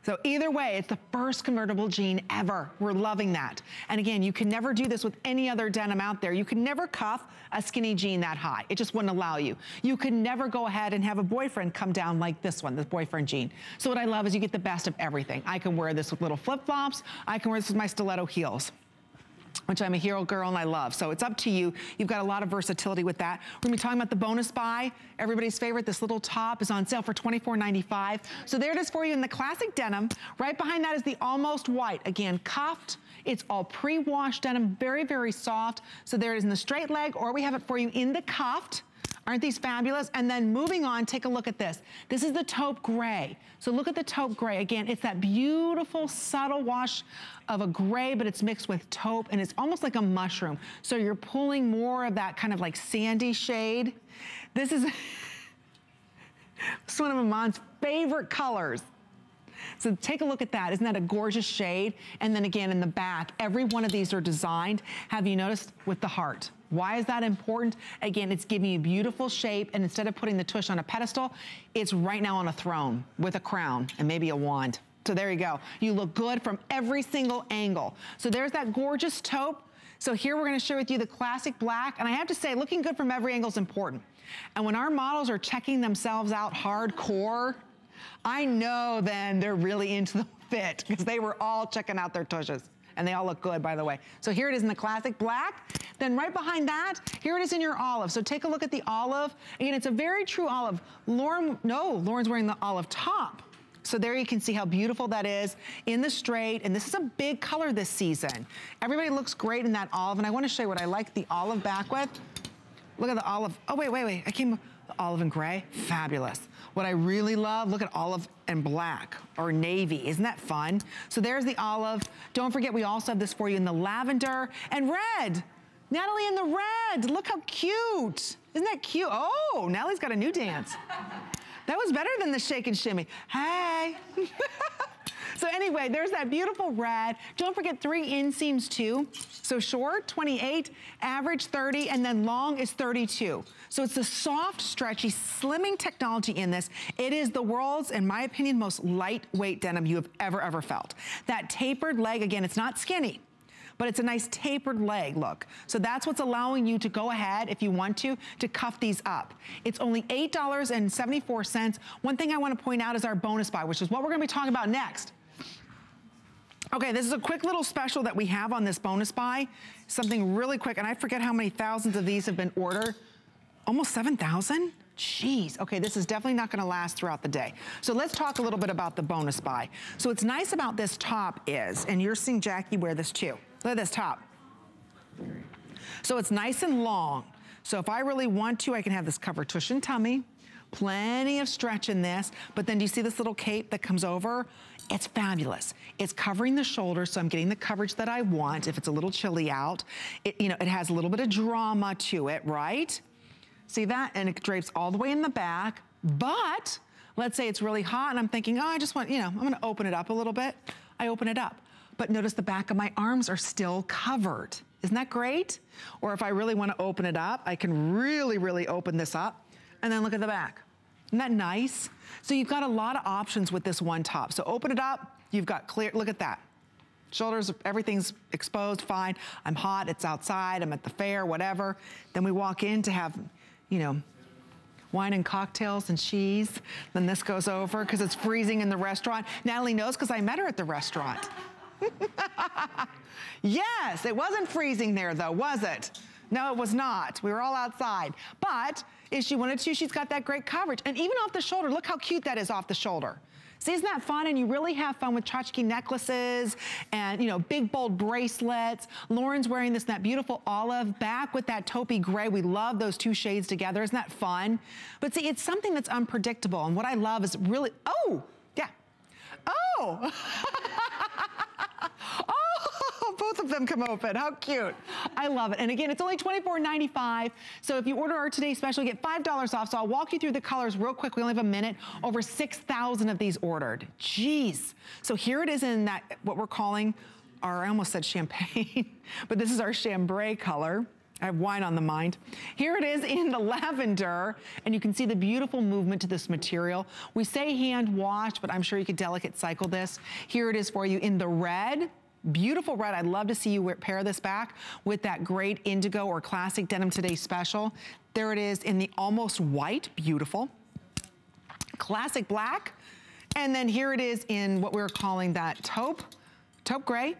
So either way, it's the first convertible jean ever. We're loving that. And again, you can never do this with any other denim out there. You can never cuff a skinny jean that high. It just wouldn't allow you. You can never go ahead and have a boyfriend come down like this one, this boyfriend jean. So what I love is you get the best of everything. I can wear this with little flip-flops. I can wear this with my stiletto heels, which I'm a hero girl and I love. So it's up to you. You've got a lot of versatility with that. We're gonna be talking about the bonus buy. Everybody's favorite, this little top is on sale for $24.95. So there it is for you in the classic denim. Right behind that is the almost white. Again, cuffed. It's all pre-washed denim, very, very soft. So there it is in the straight leg, or we have it for you in the cuffed. Aren't these fabulous? And then moving on, take a look at this. This is the taupe gray. So look at the taupe gray. Again, it's that beautiful, subtle wash of a gray, but it's mixed with taupe, and it's almost like a mushroom. So you're pulling more of that kind of like sandy shade. This is it's one of Iman's favorite colors. So take a look at that. Isn't that a gorgeous shade? And then again, in the back, every one of these are designed, have you noticed, with the heart. Why is that important? Again, it's giving you a beautiful shape, and instead of putting the tush on a pedestal, it's right now on a throne with a crown and maybe a wand. So there you go. You look good from every single angle. So there's that gorgeous taupe. So here we're gonna share with you the classic black, and I have to say, looking good from every angle is important. And when our models are checking themselves out hardcore, I know then they're really into the fit, because they were all checking out their tushes. And they all look good, by the way. So here it is in the classic black. Then right behind that, here it is in your olive. So take a look at the olive. Again, it's a very true olive. Lauren's wearing the olive top. So there you can see how beautiful that is in the straight. And this is a big color this season. Everybody looks great in that olive. And I want to show you what I like the olive back with. Look at the olive. Oh, wait. I came with the olive and gray. Fabulous. What I really love, look at olive and black, or navy. Isn't that fun? So there's the olive. Don't forget, we also have this for you in the lavender and red. Natalie in the red, look how cute. Isn't that cute? Oh, Natalie's got a new dance. That was better than the shake and shimmy. Hey. So anyway, there's that beautiful red. Don't forget 3 inseams too. So short, 28, average 30, and then long is 32. So it's the soft, stretchy, slimming technology in this. It is the world's, in my opinion, most lightweight denim you have ever felt. That tapered leg, again, it's not skinny, but it's a nice tapered leg look. So that's what's allowing you to go ahead, if you want to cuff these up. It's only $8.74. One thing I wanna point out is our bonus buy, which is what we're gonna be talking about next. Okay, this is a quick little special that we have on this bonus buy. Something really quick, and I forget how many thousands of these have been ordered. Almost 7,000? Jeez, okay, this is definitely not gonna last throughout the day. So let's talk a little bit about the bonus buy. So what's nice about this top is, and you're seeing Jackie wear this too. Look at this top. So it's nice and long. So if I really want to, I can have this covered tush and tummy. Plenty of stretch in this, but then do you see this little cape that comes over? It's fabulous. It's covering the shoulder, so I'm getting the coverage that I want if it's a little chilly out. It, you know, it has a little bit of drama to it, right? See that? And it drapes all the way in the back, but let's say it's really hot and I'm thinking, oh, I just want, you know, I'm gonna open it up a little bit. I open it up, but notice the back of my arms are still covered. Isn't that great? Or if I really wanna open it up, I can really, really open this up. And then look at the back. Isn't that nice? So you've got a lot of options with this one top. So open it up, you've got clear, look at that. Shoulders, everything's exposed, fine. I'm hot, it's outside, I'm at the fair, whatever. Then we walk in to have, you know, wine and cocktails and cheese. Then this goes over because it's freezing in the restaurant. Natalie knows because I met her at the restaurant. Yes, it wasn't freezing there though, was it? No, it was not. We were all outside. But if she wanted to, she's got that great coverage. And even off the shoulder, look how cute that is off the shoulder. See, isn't that fun? And you really have fun with tchotchke necklaces and, you know, big, bold bracelets. Lauren's wearing this, that beautiful olive back with that taupey gray. We love those two shades together. Isn't that fun? But see, it's something that's unpredictable. And what I love is really, oh, yeah. Oh. Both of them come open, how cute. I love it, and again, it's only $24.95, so if you order our Today Special, you get $5 off, so I'll walk you through the colors real quick, we only have a minute. Over 6,000 of these ordered, jeez. So here it is in that, what we're calling, our, I almost said champagne, but this is our chambray color. I have wine on the mind. Here it is in the lavender, and you can see the beautiful movement to this material. We say hand wash, but I'm sure you could delicate cycle this. Here it is for you in the red. Beautiful red. I'd love to see you wear, pair this back with that great indigo or classic denim Today Special. There it is in the almost white, beautiful. Classic black. And then here it is in what we were calling that taupe gray.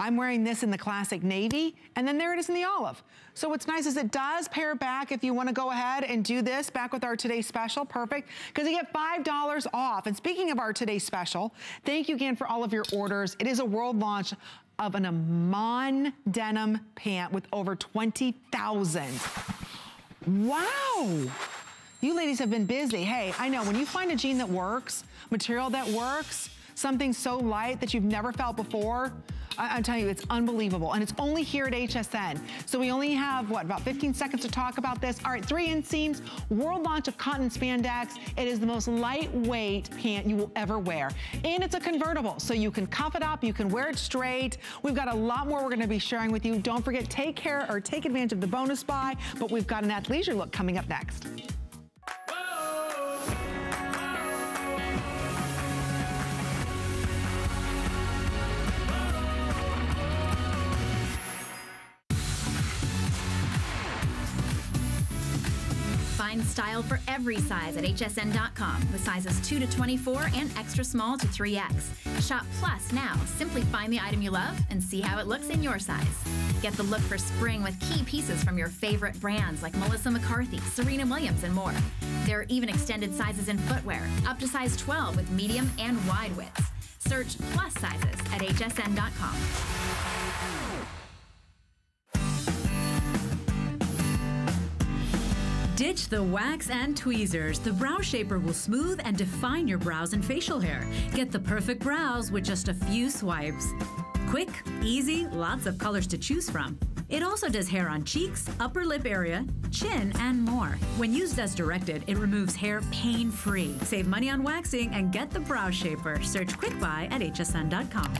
I'm wearing this in the classic navy. And then there it is in the olive. So what's nice is it does pair back if you want to go ahead and do this back with our Today Special, perfect, because you get $5 off. And speaking of our Today Special, thank you again for all of your orders. It is a world launch of an Iman denim pant with over 20,000. Wow. You ladies have been busy. Hey, I know when you find a jean that works, material that works, something so light that you've never felt before, I'm telling you, it's unbelievable. And it's only here at HSN. So we only have, what, about 15 seconds to talk about this. All right, 3 inseams, world launch of cotton spandex. It is the most lightweight pant you will ever wear. And it's a convertible, so you can cuff it up, you can wear it straight. We've got a lot more we're gonna be sharing with you. Don't forget, take care or take advantage of the bonus buy, but we've got an athleisure look coming up next. Style for every size at hsn.com with sizes 2 to 24 and extra small to 3X. Shop Plus now. Simply find the item you love and see how it looks in your size. Get the look for spring with key pieces from your favorite brands like Melissa McCarthy, Serena Williams, and more. There are even extended sizes in footwear, up to size 12 with medium and wide widths. Search Plus sizes at hsn.com. Ditch the wax and tweezers. The Brow Shaper will smooth and define your brows and facial hair. Get the perfect brows with just a few swipes. Quick, easy, lots of colors to choose from. It also does hair on cheeks, upper lip area, chin, and more. When used as directed, it removes hair pain-free. Save money on waxing and get the Brow Shaper. Search Quick Buy at hsn.com.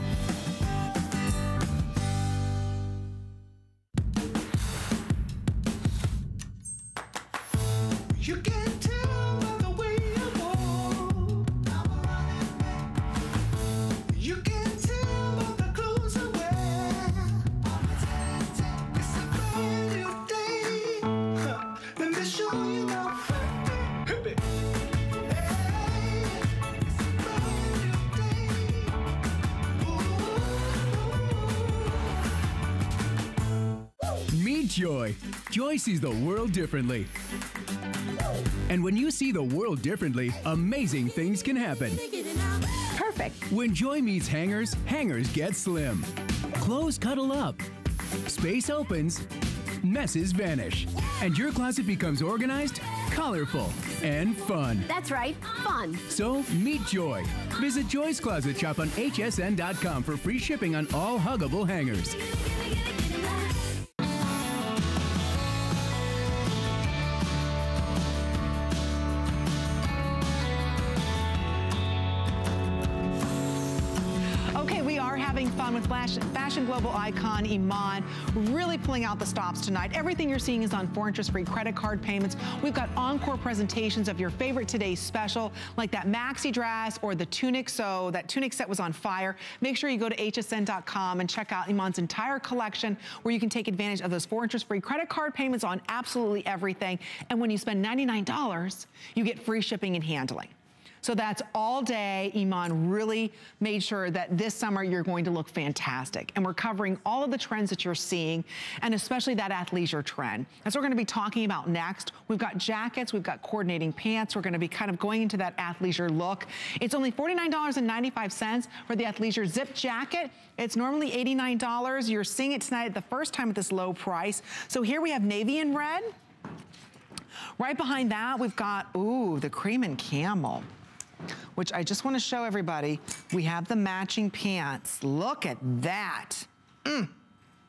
Joy. Joy sees the world differently. And when you see the world differently, amazing things can happen. Perfect. When Joy meets hangers, hangers get slim. Clothes cuddle up. Space opens. Messes vanish. And your closet becomes organized, colorful, and fun. That's right, fun. So, meet Joy. Visit Joy's Closet Shop on hsn.com for free shipping on all huggable hangers. With fashion global icon Iman, really pulling out the stops tonight. Everything you're seeing is on fortress-free credit card payments. We've got encore presentations of your favorite today's special, like that maxi dress or the tunic. So that tunic set was on fire. Make sure you go to hsn.com and check out Iman's entire collection, where you can take advantage of those fortress-free credit card payments on absolutely everything. And when you spend $99, you get free shipping and handling. So that's all day. Iman really made sure that this summer you're going to look fantastic. And we're covering all of the trends that you're seeing, and especially that athleisure trend. That's what we're gonna be talking about next. We've got jackets, we've got coordinating pants. We're gonna be kind of going into that athleisure look. It's only $49.95 for the athleisure zip jacket. It's normally $89. You're seeing it tonight at the first time at this low price. So here we have navy and red. Right behind that, we've got, ooh, the cream and camel, which I just want to show everybody. We have the matching pants. Look at that.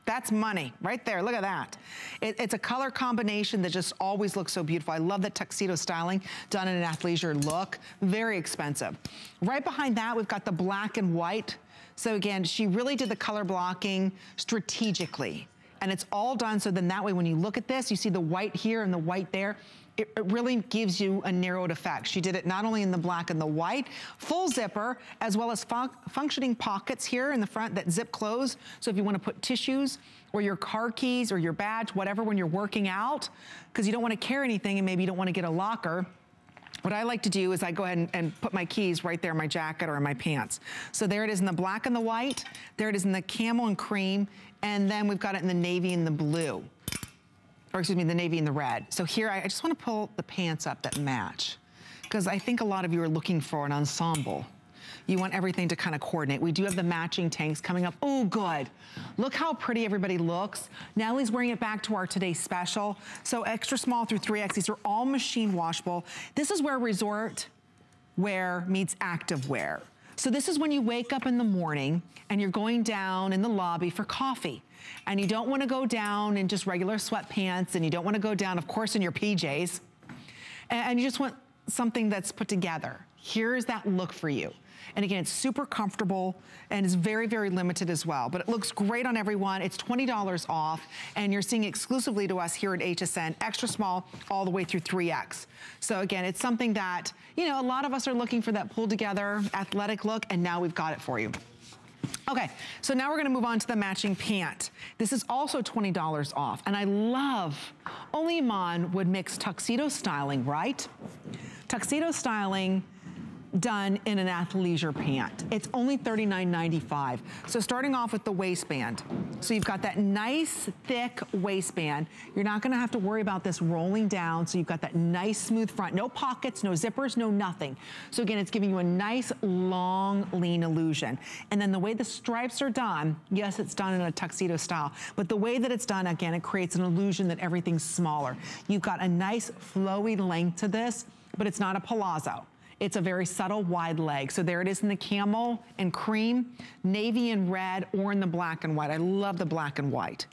That's money right there. Look at that. It's a color combination that just always looks so beautiful. I love the tuxedo styling done in an athleisure look. Very expensive. Right behind that, we've got the black and white. So again, she really did the color blocking strategically. And it's all done so then that way when you look at this, you see the white here and the white there. It really gives you a narrowed effect. She did it not only in the black and the white, full zipper, as well as functioning pockets here in the front that zip close. So if you want to put tissues or your car keys or your badge, whatever, when you're working out, because you don't want to carry anything and maybe you don't want to get a locker. What I like to do is I go ahead and put my keys right there in my jacket or in my pants. So there it is in the black and the white. There it is in the camel and cream. And then we've got it in the navy and the blue. Or excuse me, the navy and the red. So here, I just wanna pull the pants up that match, because I think a lot of you are looking for an ensemble. You want everything to kind of coordinate. We do have the matching tanks coming up. Oh, good. Look how pretty everybody looks. Natalie's wearing it back to our today's special. So extra small through 3X, these are all machine washable. This is where resort wear meets active wear. So this is when you wake up in the morning and you're going down in the lobby for coffee. And you don't want to go down in just regular sweatpants, and you don't want to go down, of course, in your PJs. And you just want something that's put together. Here's that look for you. And again, it's super comfortable and is very, very limited as well. But it looks great on everyone. It's $20 off, and you're seeing exclusively to us here at HSN, extra small all the way through 3X. So again, it's something that, you know, a lot of us are looking for, that pulled together athletic look, and now we've got it for you. Okay, so now we're gonna move on to the matching pant. This is also $20 off, and I love, only Iman would mix tuxedo styling, right? Tuxedo styling done in an athleisure pant. It's only $39.95. So starting off with the waistband. So you've got that nice, thick waistband. You're not gonna have to worry about this rolling down, so you've got that nice, smooth front. No pockets, no zippers, no nothing. So again, it's giving you a nice, long, lean illusion. And then the way the stripes are done, yes, it's done in a tuxedo style, but the way that it's done, again, it creates an illusion that everything's smaller. You've got a nice, flowy length to this, but it's not a palazzo. It's a very subtle wide leg. So there it is in the camel and cream, navy and red, or in the black and white. I love the black and white.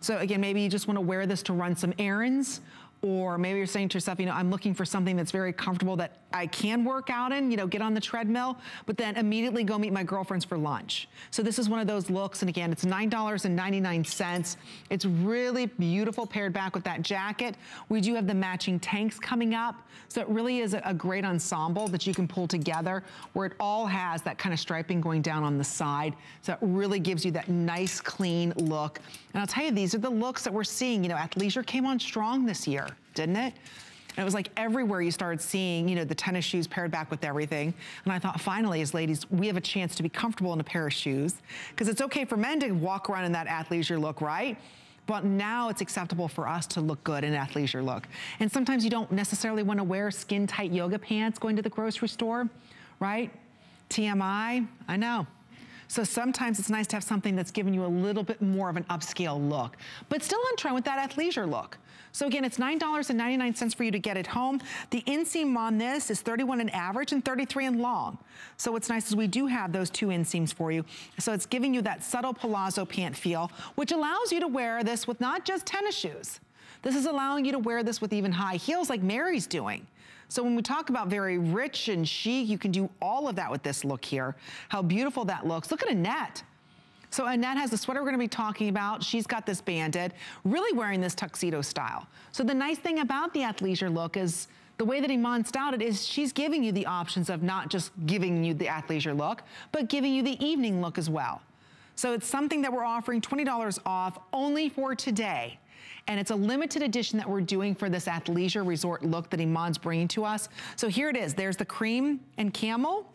So again, maybe you just want to wear this to run some errands, or maybe you're saying to yourself, you know, I'm looking for something that's very comfortable that I can work out in, you know, get on the treadmill, but then immediately go meet my girlfriends for lunch. So this is one of those looks, and again, it's $9.99. It's really beautiful paired back with that jacket. We do have the matching tanks coming up, so it really is a great ensemble that you can pull together, where it all has that kind of striping going down on the side, so it really gives you that nice, clean look. And I'll tell you, these are the looks that we're seeing. You know, athleisure came on strong this year, didn't it? And it was like everywhere you started seeing, you know, the tennis shoes paired back with everything. And I thought, finally, as ladies, we have a chance to be comfortable in a pair of shoes, because it's okay for men to walk around in that athleisure look, right? but now it's acceptable for us to look good in an athleisure look. And sometimes you don't necessarily want to wear skin tight yoga pants going to the grocery store, right? TMI, I know. So sometimes it's nice to have something that's giving you a little bit more of an upscale look, but still on trend with that athleisure look. So again, it's $9.99 for you to get it home. The inseam on this is 31 in average and 33 in long. So what's nice is we do have those two inseams for you. So it's giving you that subtle palazzo pant feel, which allows you to wear this with not just tennis shoes. This is allowing you to wear this with even high heels like Mary's doing. So when we talk about very rich and chic, you can do all of that with this look here. How beautiful that looks. Look at Annette. So Annette has the sweater we're gonna be talking about. She's got this banded, really wearing this tuxedo style. So the nice thing about the athleisure look is the way that Iman styled it is she's giving you the options of not just giving you the athleisure look, but giving you the evening look as well. So it's something that we're offering $20 off only for today. And it's a limited edition that we're doing for this athleisure resort look that Iman's bringing to us. So here it is. There's the cream and camel.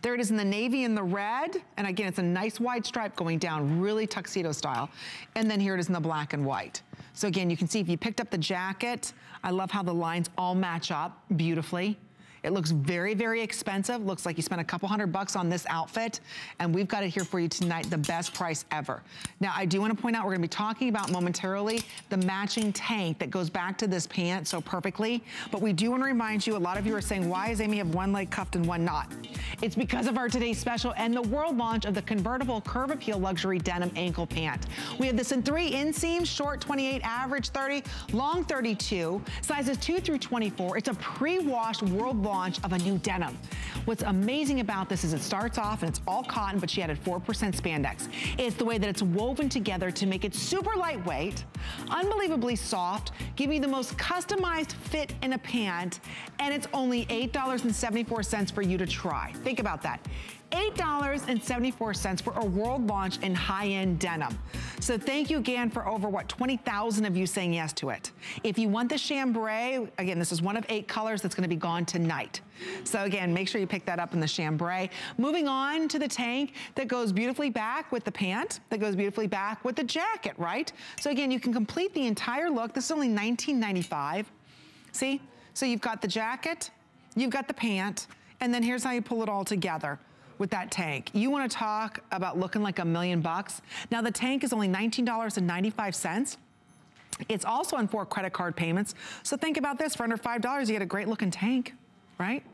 There it is in the navy and the red. And again, it's a nice wide stripe going down, really tuxedo style. And then here it is in the black and white. So again, you can see if you picked up the jacket, I love how the lines all match up beautifully. It looks very, very expensive. Looks like you spent a couple $100 on this outfit, and we've got it here for you tonight, the best price ever. Now, I do want to point out, we're going to be talking about momentarily the matching tank that goes back to this pant so perfectly, but we do want to remind you, a lot of you are saying, why does Amy have one leg cuffed and one not? It's because of our today's special and the world launch of the convertible curve appeal luxury denim ankle pant. We have this in 3 inseams, short 28, average 30, long 32, sizes 2 through 24. It's a pre-washed world launch of a new denim. What's amazing about this is it starts off and it's all cotton, but she added 4% spandex. It's the way that it's woven together to make it super lightweight, unbelievably soft, giving you the most customized fit in a pant, and it's only $8.74 for you to try. Think about that. $8.74 for a world launch in high-end denim. So thank you again for over, what, 20,000 of you saying yes to it. If you want the chambray, again, this is one of 8 colors that's gonna be gone tonight. So again, make sure you pick that up in the chambray. Moving on to the tank that goes beautifully back with the pant, that goes beautifully back with the jacket, right? So again, you can complete the entire look. This is only $19.95. See? So you've got the jacket, you've got the pant, and then here's how you pull it all together with that tank. You wanna talk about looking like $1,000,000 bucks. Now the tank is only $19.95. It's also on 4 credit card payments. So think about this, for under $5, you get a great looking tank, right?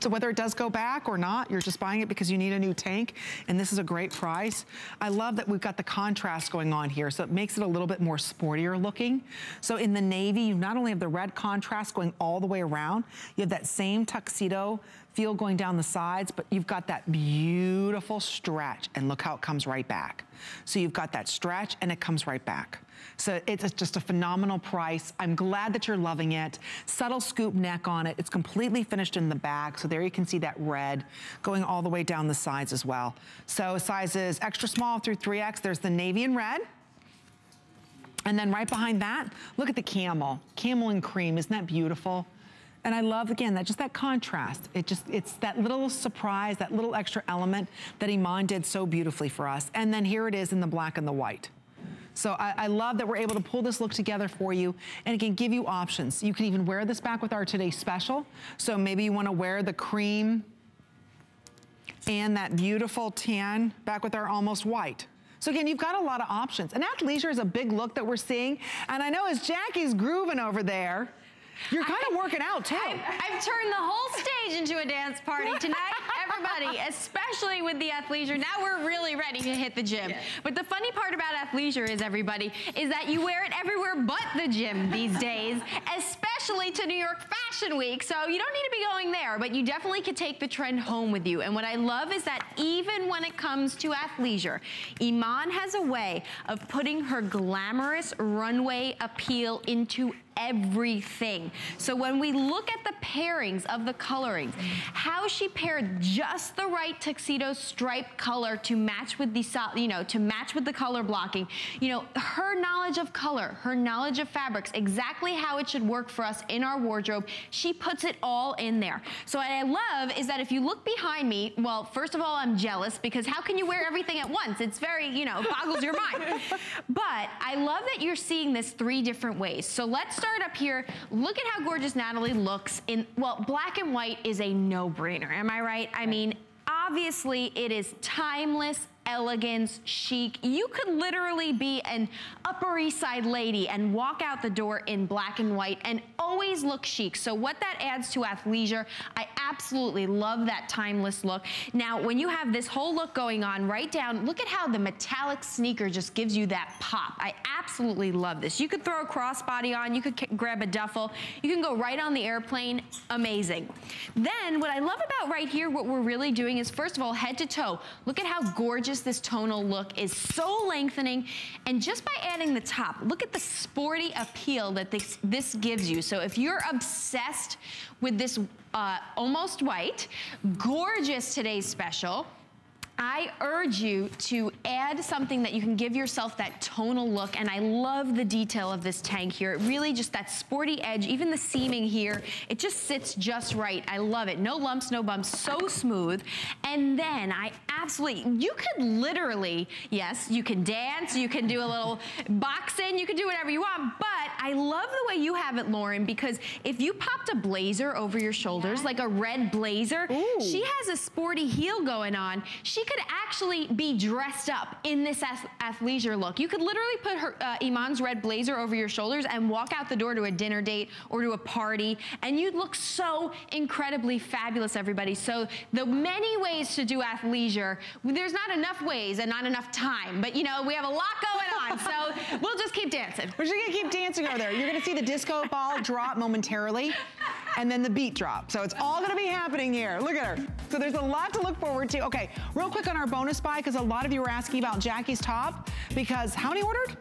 So whether it does go back or not, you're just buying it because you need a new tank, and this is a great price. I love that we've got the contrast going on here, so it makes it a little bit more sportier looking. So in the navy, you not only have the red contrast going all the way around, you have that same tuxedo feel going down the sides, but you've got that beautiful stretch, and look how it comes right back. So you've got that stretch, and it comes right back. So it's just a phenomenal price. I'm glad that you're loving it. Subtle scoop neck on it. It's completely finished in the back. So there you can see that red going all the way down the sides as well. So sizes extra small through 3X. There's the navy and red. And then right behind that, look at the camel. Camel and cream. Isn't that beautiful? And I love, again, that just that contrast. It's that little surprise, that little extra element that Iman did so beautifully for us. And then here it is in the black and the white. So I love that we're able to pull this look together for you, and it can give you options. You can even wear this back with our today's special. So maybe you wanna wear the cream and that beautiful tan back with our almost white. So again, you've got a lot of options. And athleisure is a big look that we're seeing. And I know as Jackie's grooving over there, you're kind of working out too. I've turned the whole stage into a dance party tonight. Everybody, especially with the athleisure, now we're really ready to hit the gym. Yeah. But the funny part about athleisure is, everybody, is that you wear it everywhere but the gym these days, especially to New York Fashion Week. So you don't need to be going there, but you definitely could take the trend home with you. And what I love is that even when it comes to athleisure, Iman has a way of putting her glamorous runway appeal into everything. So when we look at the pairings of the colorings, how she paired just the right tuxedo stripe color to match with the, you know, to match with the color blocking. You know, her knowledge of color, her knowledge of fabrics, exactly how it should work for us in our wardrobe, she puts it all in there. So what I love is that if you look behind me, well, first of all, I'm jealous because how can you wear everything at once? It's very, you know, it boggles your mind. But I love that you're seeing this three different ways. So let's start up here. Look at how gorgeous Natalie looks in, well, black and white is a no-brainer. Am I right? I mean, obviously it is timeless, elegance, chic. You could literally be an Upper East Side lady and walk out the door in black and white and always look chic. So what that adds to athleisure, I absolutely love that timeless look. Now, when you have this whole look going on right down, look at how the metallic sneaker just gives you that pop. I absolutely love this. You could throw a crossbody on, you could grab a duffel, you can go right on the airplane. Amazing. Then what I love about right here, what we're really doing is, first of all, head to toe. Look at how gorgeous this tonal look is, so lengthening, and just by adding the top, look at the sporty appeal that this gives you. So if you're obsessed with this almost white, gorgeous today's special, I urge you to add something that you can give yourself that tonal look, and I love the detail of this tank here. It really just that sporty edge, even the seaming here, it just sits just right. I love it. No lumps, no bumps, so smooth. And then I absolutely, you could literally, yes, you can dance, you can do a little boxing, you can do whatever you want, but I love the way you have it, Lauren, because if you popped a blazer over your shoulders, yeah, like a red blazer, ooh, she has a sporty heel going on. She could actually be dressed up in this athleisure look. You could literally put her Iman's red blazer over your shoulders and walk out the door to a dinner date or to a party, and you'd look so incredibly fabulous, everybody. So the many ways to do athleisure, there's not enough ways and not enough time, but you know, we have a lot going on, so we'll just keep dancing. We're just gonna keep dancing over there. You're gonna see the disco ball drop momentarily, and then the beat drop. So it's all gonna be happening here. Look at her. So there's a lot to look forward to. Okay, real quick on our bonus buy, because a lot of you were asking about Jackie's top, because how many ordered?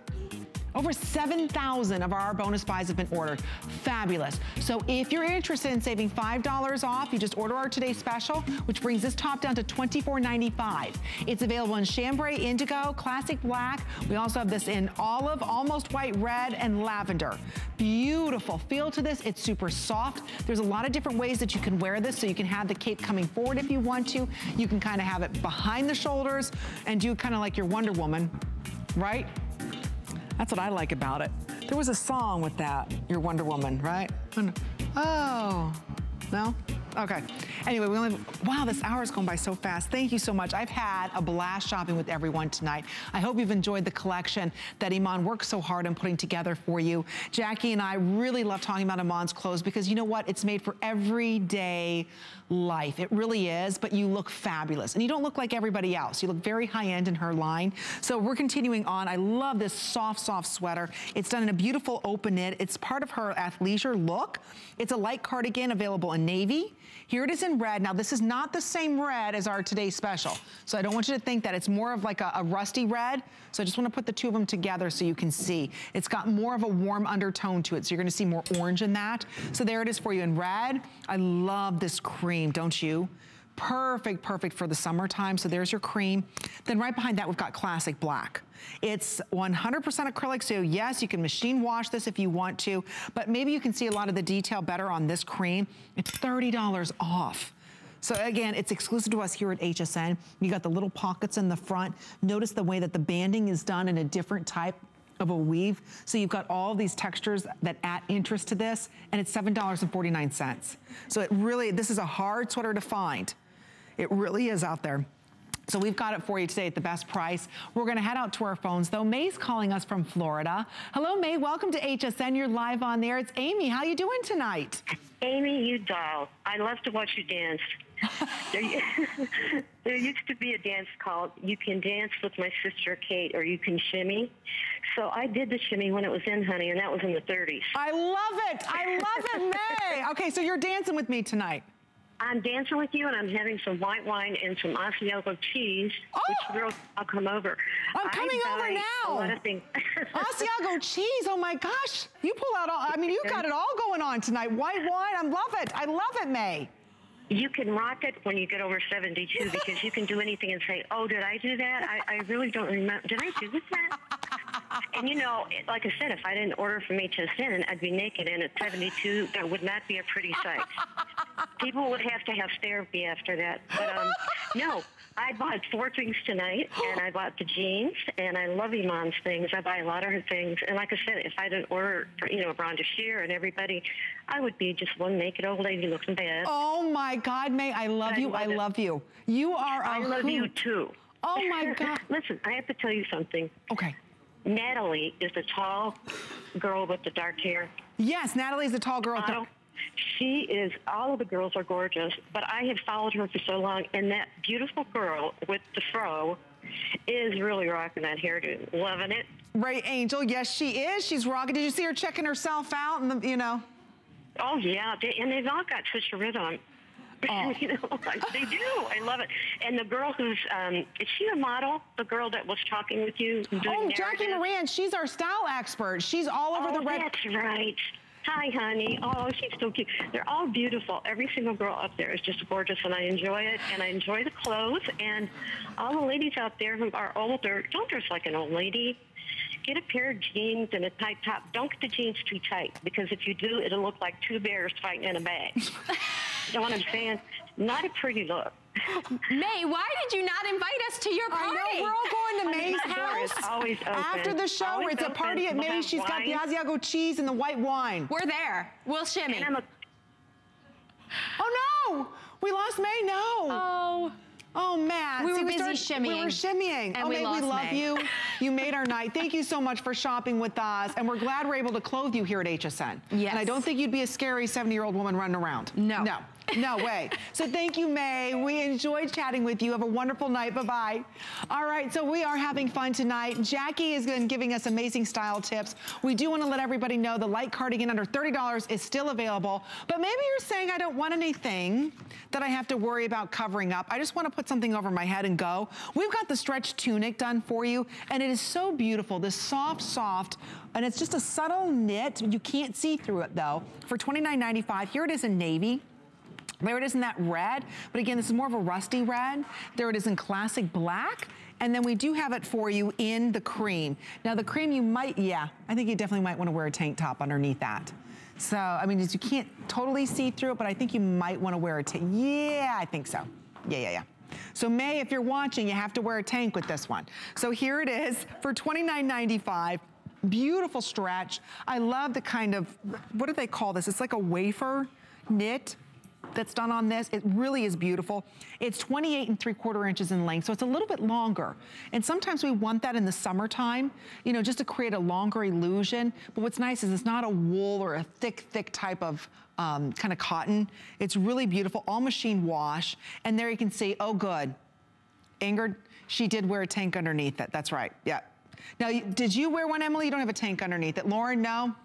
Over 7,000 of our bonus buys have been ordered. Fabulous. So if you're interested in saving $5 off, you just order our Today Special, which brings this top down to $24.95. It's available in chambray, indigo, classic black. We also have this in olive, almost white, red, and lavender. Beautiful feel to this. It's super soft. There's a lot of different ways that you can wear this. So you can have the cape coming forward if you want to. You can kind of have it behind the shoulders and do kind of like your Wonder Woman, right? That's what I like about it. There was a song with that, your Wonder Woman, right? Oh, no? Okay. Anyway, we only have, wow, this hour's going by so fast. Thank you so much. I've had a blast shopping with everyone tonight. I hope you've enjoyed the collection that Iman worked so hard on putting together for you. Jackie and I really love talking about Iman's clothes because you know what? It's made for everyday life. It really is, but you look fabulous. And you don't look like everybody else. You look very high-end in her line. So we're continuing on. I love this soft, soft sweater. It's done in a beautiful open knit. It's part of her athleisure look. It's a light cardigan available in navy. Here it is in red. Now, this is not the same red as our Today Special. So I don't want you to think that. It's more of like a rusty red. So I just want to put the two of them together so you can see. It's got more of a warm undertone to it. So you're going to see more orange in that. So there it is for you in red. I love this cream, don't you? Perfect, perfect for the summertime. So there's your cream. Then right behind that, we've got classic black. It's 100% acrylic, so yes, you can machine wash this if you want to, but maybe you can see a lot of the detail better on this cream. It's $30 off. So again, it's exclusive to us here at HSN. You got the little pockets in the front. Notice the way that the banding is done in a different type of a weave. So you've got all these textures that add interest to this, and it's $7.49. So it really, this is a hard sweater to find. It really is out there. So we've got it for you today at the best price. We're gonna head out to our phones though. May's calling us from Florida. Hello, May, welcome to HSN. You're live on there. It's Amy, how you doing tonight? Amy, you doll. I love to watch you dance. There used to be a dance called You Can Dance with My Sister Kate, or You Can Shimmy. So I did the shimmy when it was in, honey, and that was in the 30s. I love it. I love it, May. Okay, so you're dancing with me tonight. I'm dancing with you, and I'm having some white wine and some Asiago cheese, oh, which girls, I'll come over. I'm coming over now. A lot of things. Asiago cheese, oh my gosh. You pull out all, I mean, you've got it all going on tonight. White wine, I love it. I love it, May. You can rock it when you get over 72 because you can do anything and say, oh, did I do that? I really don't remember. Did I do that? And, you know, like I said, if I didn't order from HSN, I'd be naked. And at 72, that would not be a pretty sight. People would have to have therapy after that. But, no, I bought 4 things tonight, and I bought the jeans, and I love Iman's things. I buy a lot of her things. And like I said, if I didn't order, you know, Rhonda Shear and everybody, I would be just one naked old lady looking bad. Oh, my God, May, I love you. I love you. You are a hoot. I love you, too. Oh, my God. Listen, I have to tell you something. Okay. Natalie is the tall girl with the dark hair. Yes, Natalie's the tall girl with the... She is, all of the girls are gorgeous, but I had followed her for so long, and that beautiful girl with the fro is really rocking that hairdo. Loving it. Right, Angel? Yes, she is. She's rocking. Did you see her checking herself out? And the, you know. Oh, yeah. And they've all got such a rhythm. Oh. You know, they do. I love it. And the girl who's, is she a model? The girl that was talking with you? Oh, Jackie Moran. She's our style expert. She's all over the red. That's right. Hi, honey. Oh, she's so cute. They're all beautiful. Every single girl up there is just gorgeous, and I enjoy it, and I enjoy the clothes, and all the ladies out there who are older, don't dress like an old lady. Get a pair of jeans and a tight top. Don't get the jeans too tight, because if you do, it'll look like 2 bears fighting in a bag. You know what I'm saying? Not a pretty look. May, why did you not invite us to your party? I know, we're all going to May's house. Always open. After the show, always it's open. A party at May's. She's got the Asiago cheese and the white wine. We're there. We'll shimmy. And I'm a... Oh, no. We lost May. No. Oh. Oh, Matt. We were busy shimmying. We were shimmying. And oh, May, we love you. You made our night. Thank you so much for shopping with us. And we're glad we're able to clothe you here at HSN. Yes. And I don't think you'd be a scary 70-year-old woman running around. No. No. No way. So thank you, May. We enjoyed chatting with you. Have a wonderful night. Bye-bye. All right, so we are having fun tonight. Jackie has been giving us amazing style tips. We do want to let everybody know the light cardigan under $30 is still available. But maybe you're saying, I don't want anything that I have to worry about covering up. I just want to put something over my head and go. We've got the stretch tunic done for you, and it is so beautiful. This soft, soft, and it's just a subtle knit. You can't see through it, though. For $29.95, here it is in navy. There it is in that red, but again, this is more of a rusty red. There it is in classic black, and then we do have it for you in the cream. Now the cream you might, yeah, I think you definitely might want to wear a tank top underneath that. So, I mean, you can't totally see through it, but I think you might want to wear a tank. Yeah, I think so. Yeah, yeah, yeah. So May, if you're watching, you have to wear a tank with this one. So here it is for $29.95. Beautiful stretch. I love the kind of, what do they call this? It's like a wafer knit that's done on this. It really is beautiful. It's 28¾ inches in length, so it's a little bit longer. And sometimes we want that in the summertime, you know, just to create a longer illusion. But what's nice is it's not a wool or a thick, thick type of kind of cotton. It's really beautiful, all machine wash. And there you can see, oh good, Ingrid, she did wear a tank underneath it. That's right, yeah. Now, did you wear one, Emily? You don't have a tank underneath it. Lauren, no?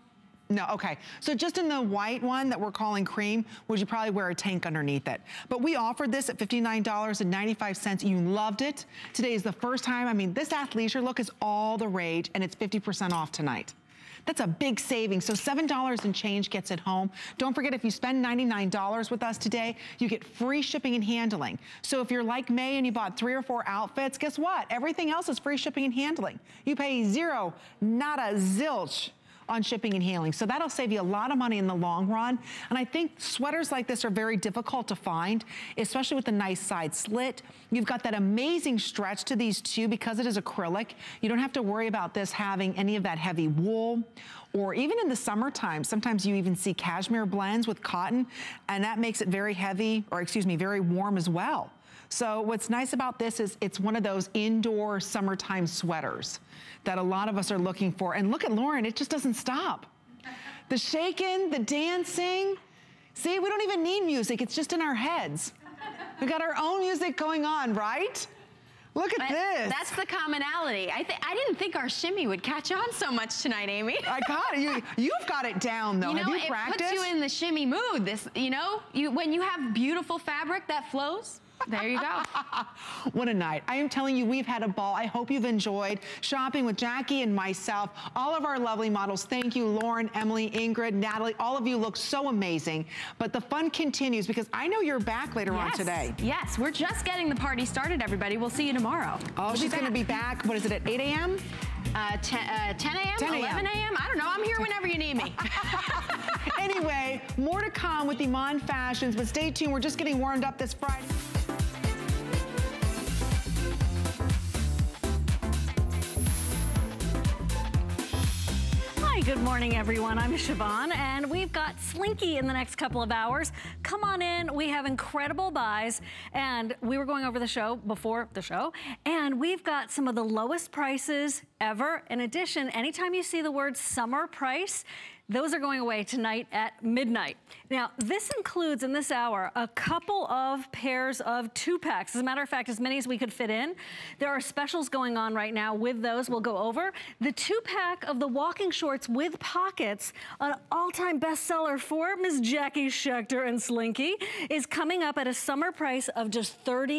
No, okay. So just in the white one that we're calling cream, would you probably wear a tank underneath it? But we offered this at $59.95. You loved it. Today is the first time. I mean, this athleisure look is all the rage, and it's 50% off tonight. That's a big saving. So $7 and change gets it home. Don't forget, if you spend $99 with us today, you get free shipping and handling. So if you're like May and you bought 3 or 4 outfits, guess what? Everything else is free shipping and handling. You pay zero, nada, zilch on shipping and handling. So that'll save you a lot of money in the long run. And I think sweaters like this are very difficult to find, especially with a nice side slit. You've got that amazing stretch to these too, because it is acrylic. You don't have to worry about this having any of that heavy wool, or even in the summertime, sometimes you even see cashmere blends with cotton, and that makes it very heavy, or excuse me, very warm as well. So what's nice about this is it's one of those indoor summertime sweaters that a lot of us are looking for. And look at Lauren, it just doesn't stop. The shaking, the dancing. See, we don't even need music, it's just in our heads. We got our own music going on, right? Look at this. That's the commonality. I didn't think our shimmy would catch on so much tonight, Amy. I got it. You've got it down, though. You know, have you practiced? It puts you in the shimmy mood. This, you know, when you have beautiful fabric that flows, There you go. What a night. I am telling you, we've had a ball. I hope you've enjoyed shopping with Jackie and myself. All of our lovely models. Thank you, Lauren, Emily, Ingrid, Natalie. All of you look so amazing. But the fun continues because I know you're back later on today. Yes, we're just getting the party started, everybody. We'll see you tomorrow. Oh, she's going to be back. What is it, at 8 a.m.? 10 a.m., 11 a.m. I don't know. I'm here whenever you need me. Anyway, more to come with Iman Fashions, but stay tuned. We're just getting warmed up this Friday. Good morning, everyone. I'm Siobhan, and we've got Slinky in the next couple of hours. Come on in. We have incredible buys, and we were going over the show before the show, and we've got some of the lowest prices ever. In addition, anytime you see the word summer price, those are going away tonight at midnight. Now, this includes, in this hour, a couple of pairs of 2-packs. As a matter of fact, as many as we could fit in. There are specials going on right now with those. We'll go over. The 2-pack of the walking shorts with pockets, an all-time bestseller for Ms. Jackie Schechter and Slinky, is coming up at a summer price of just $30.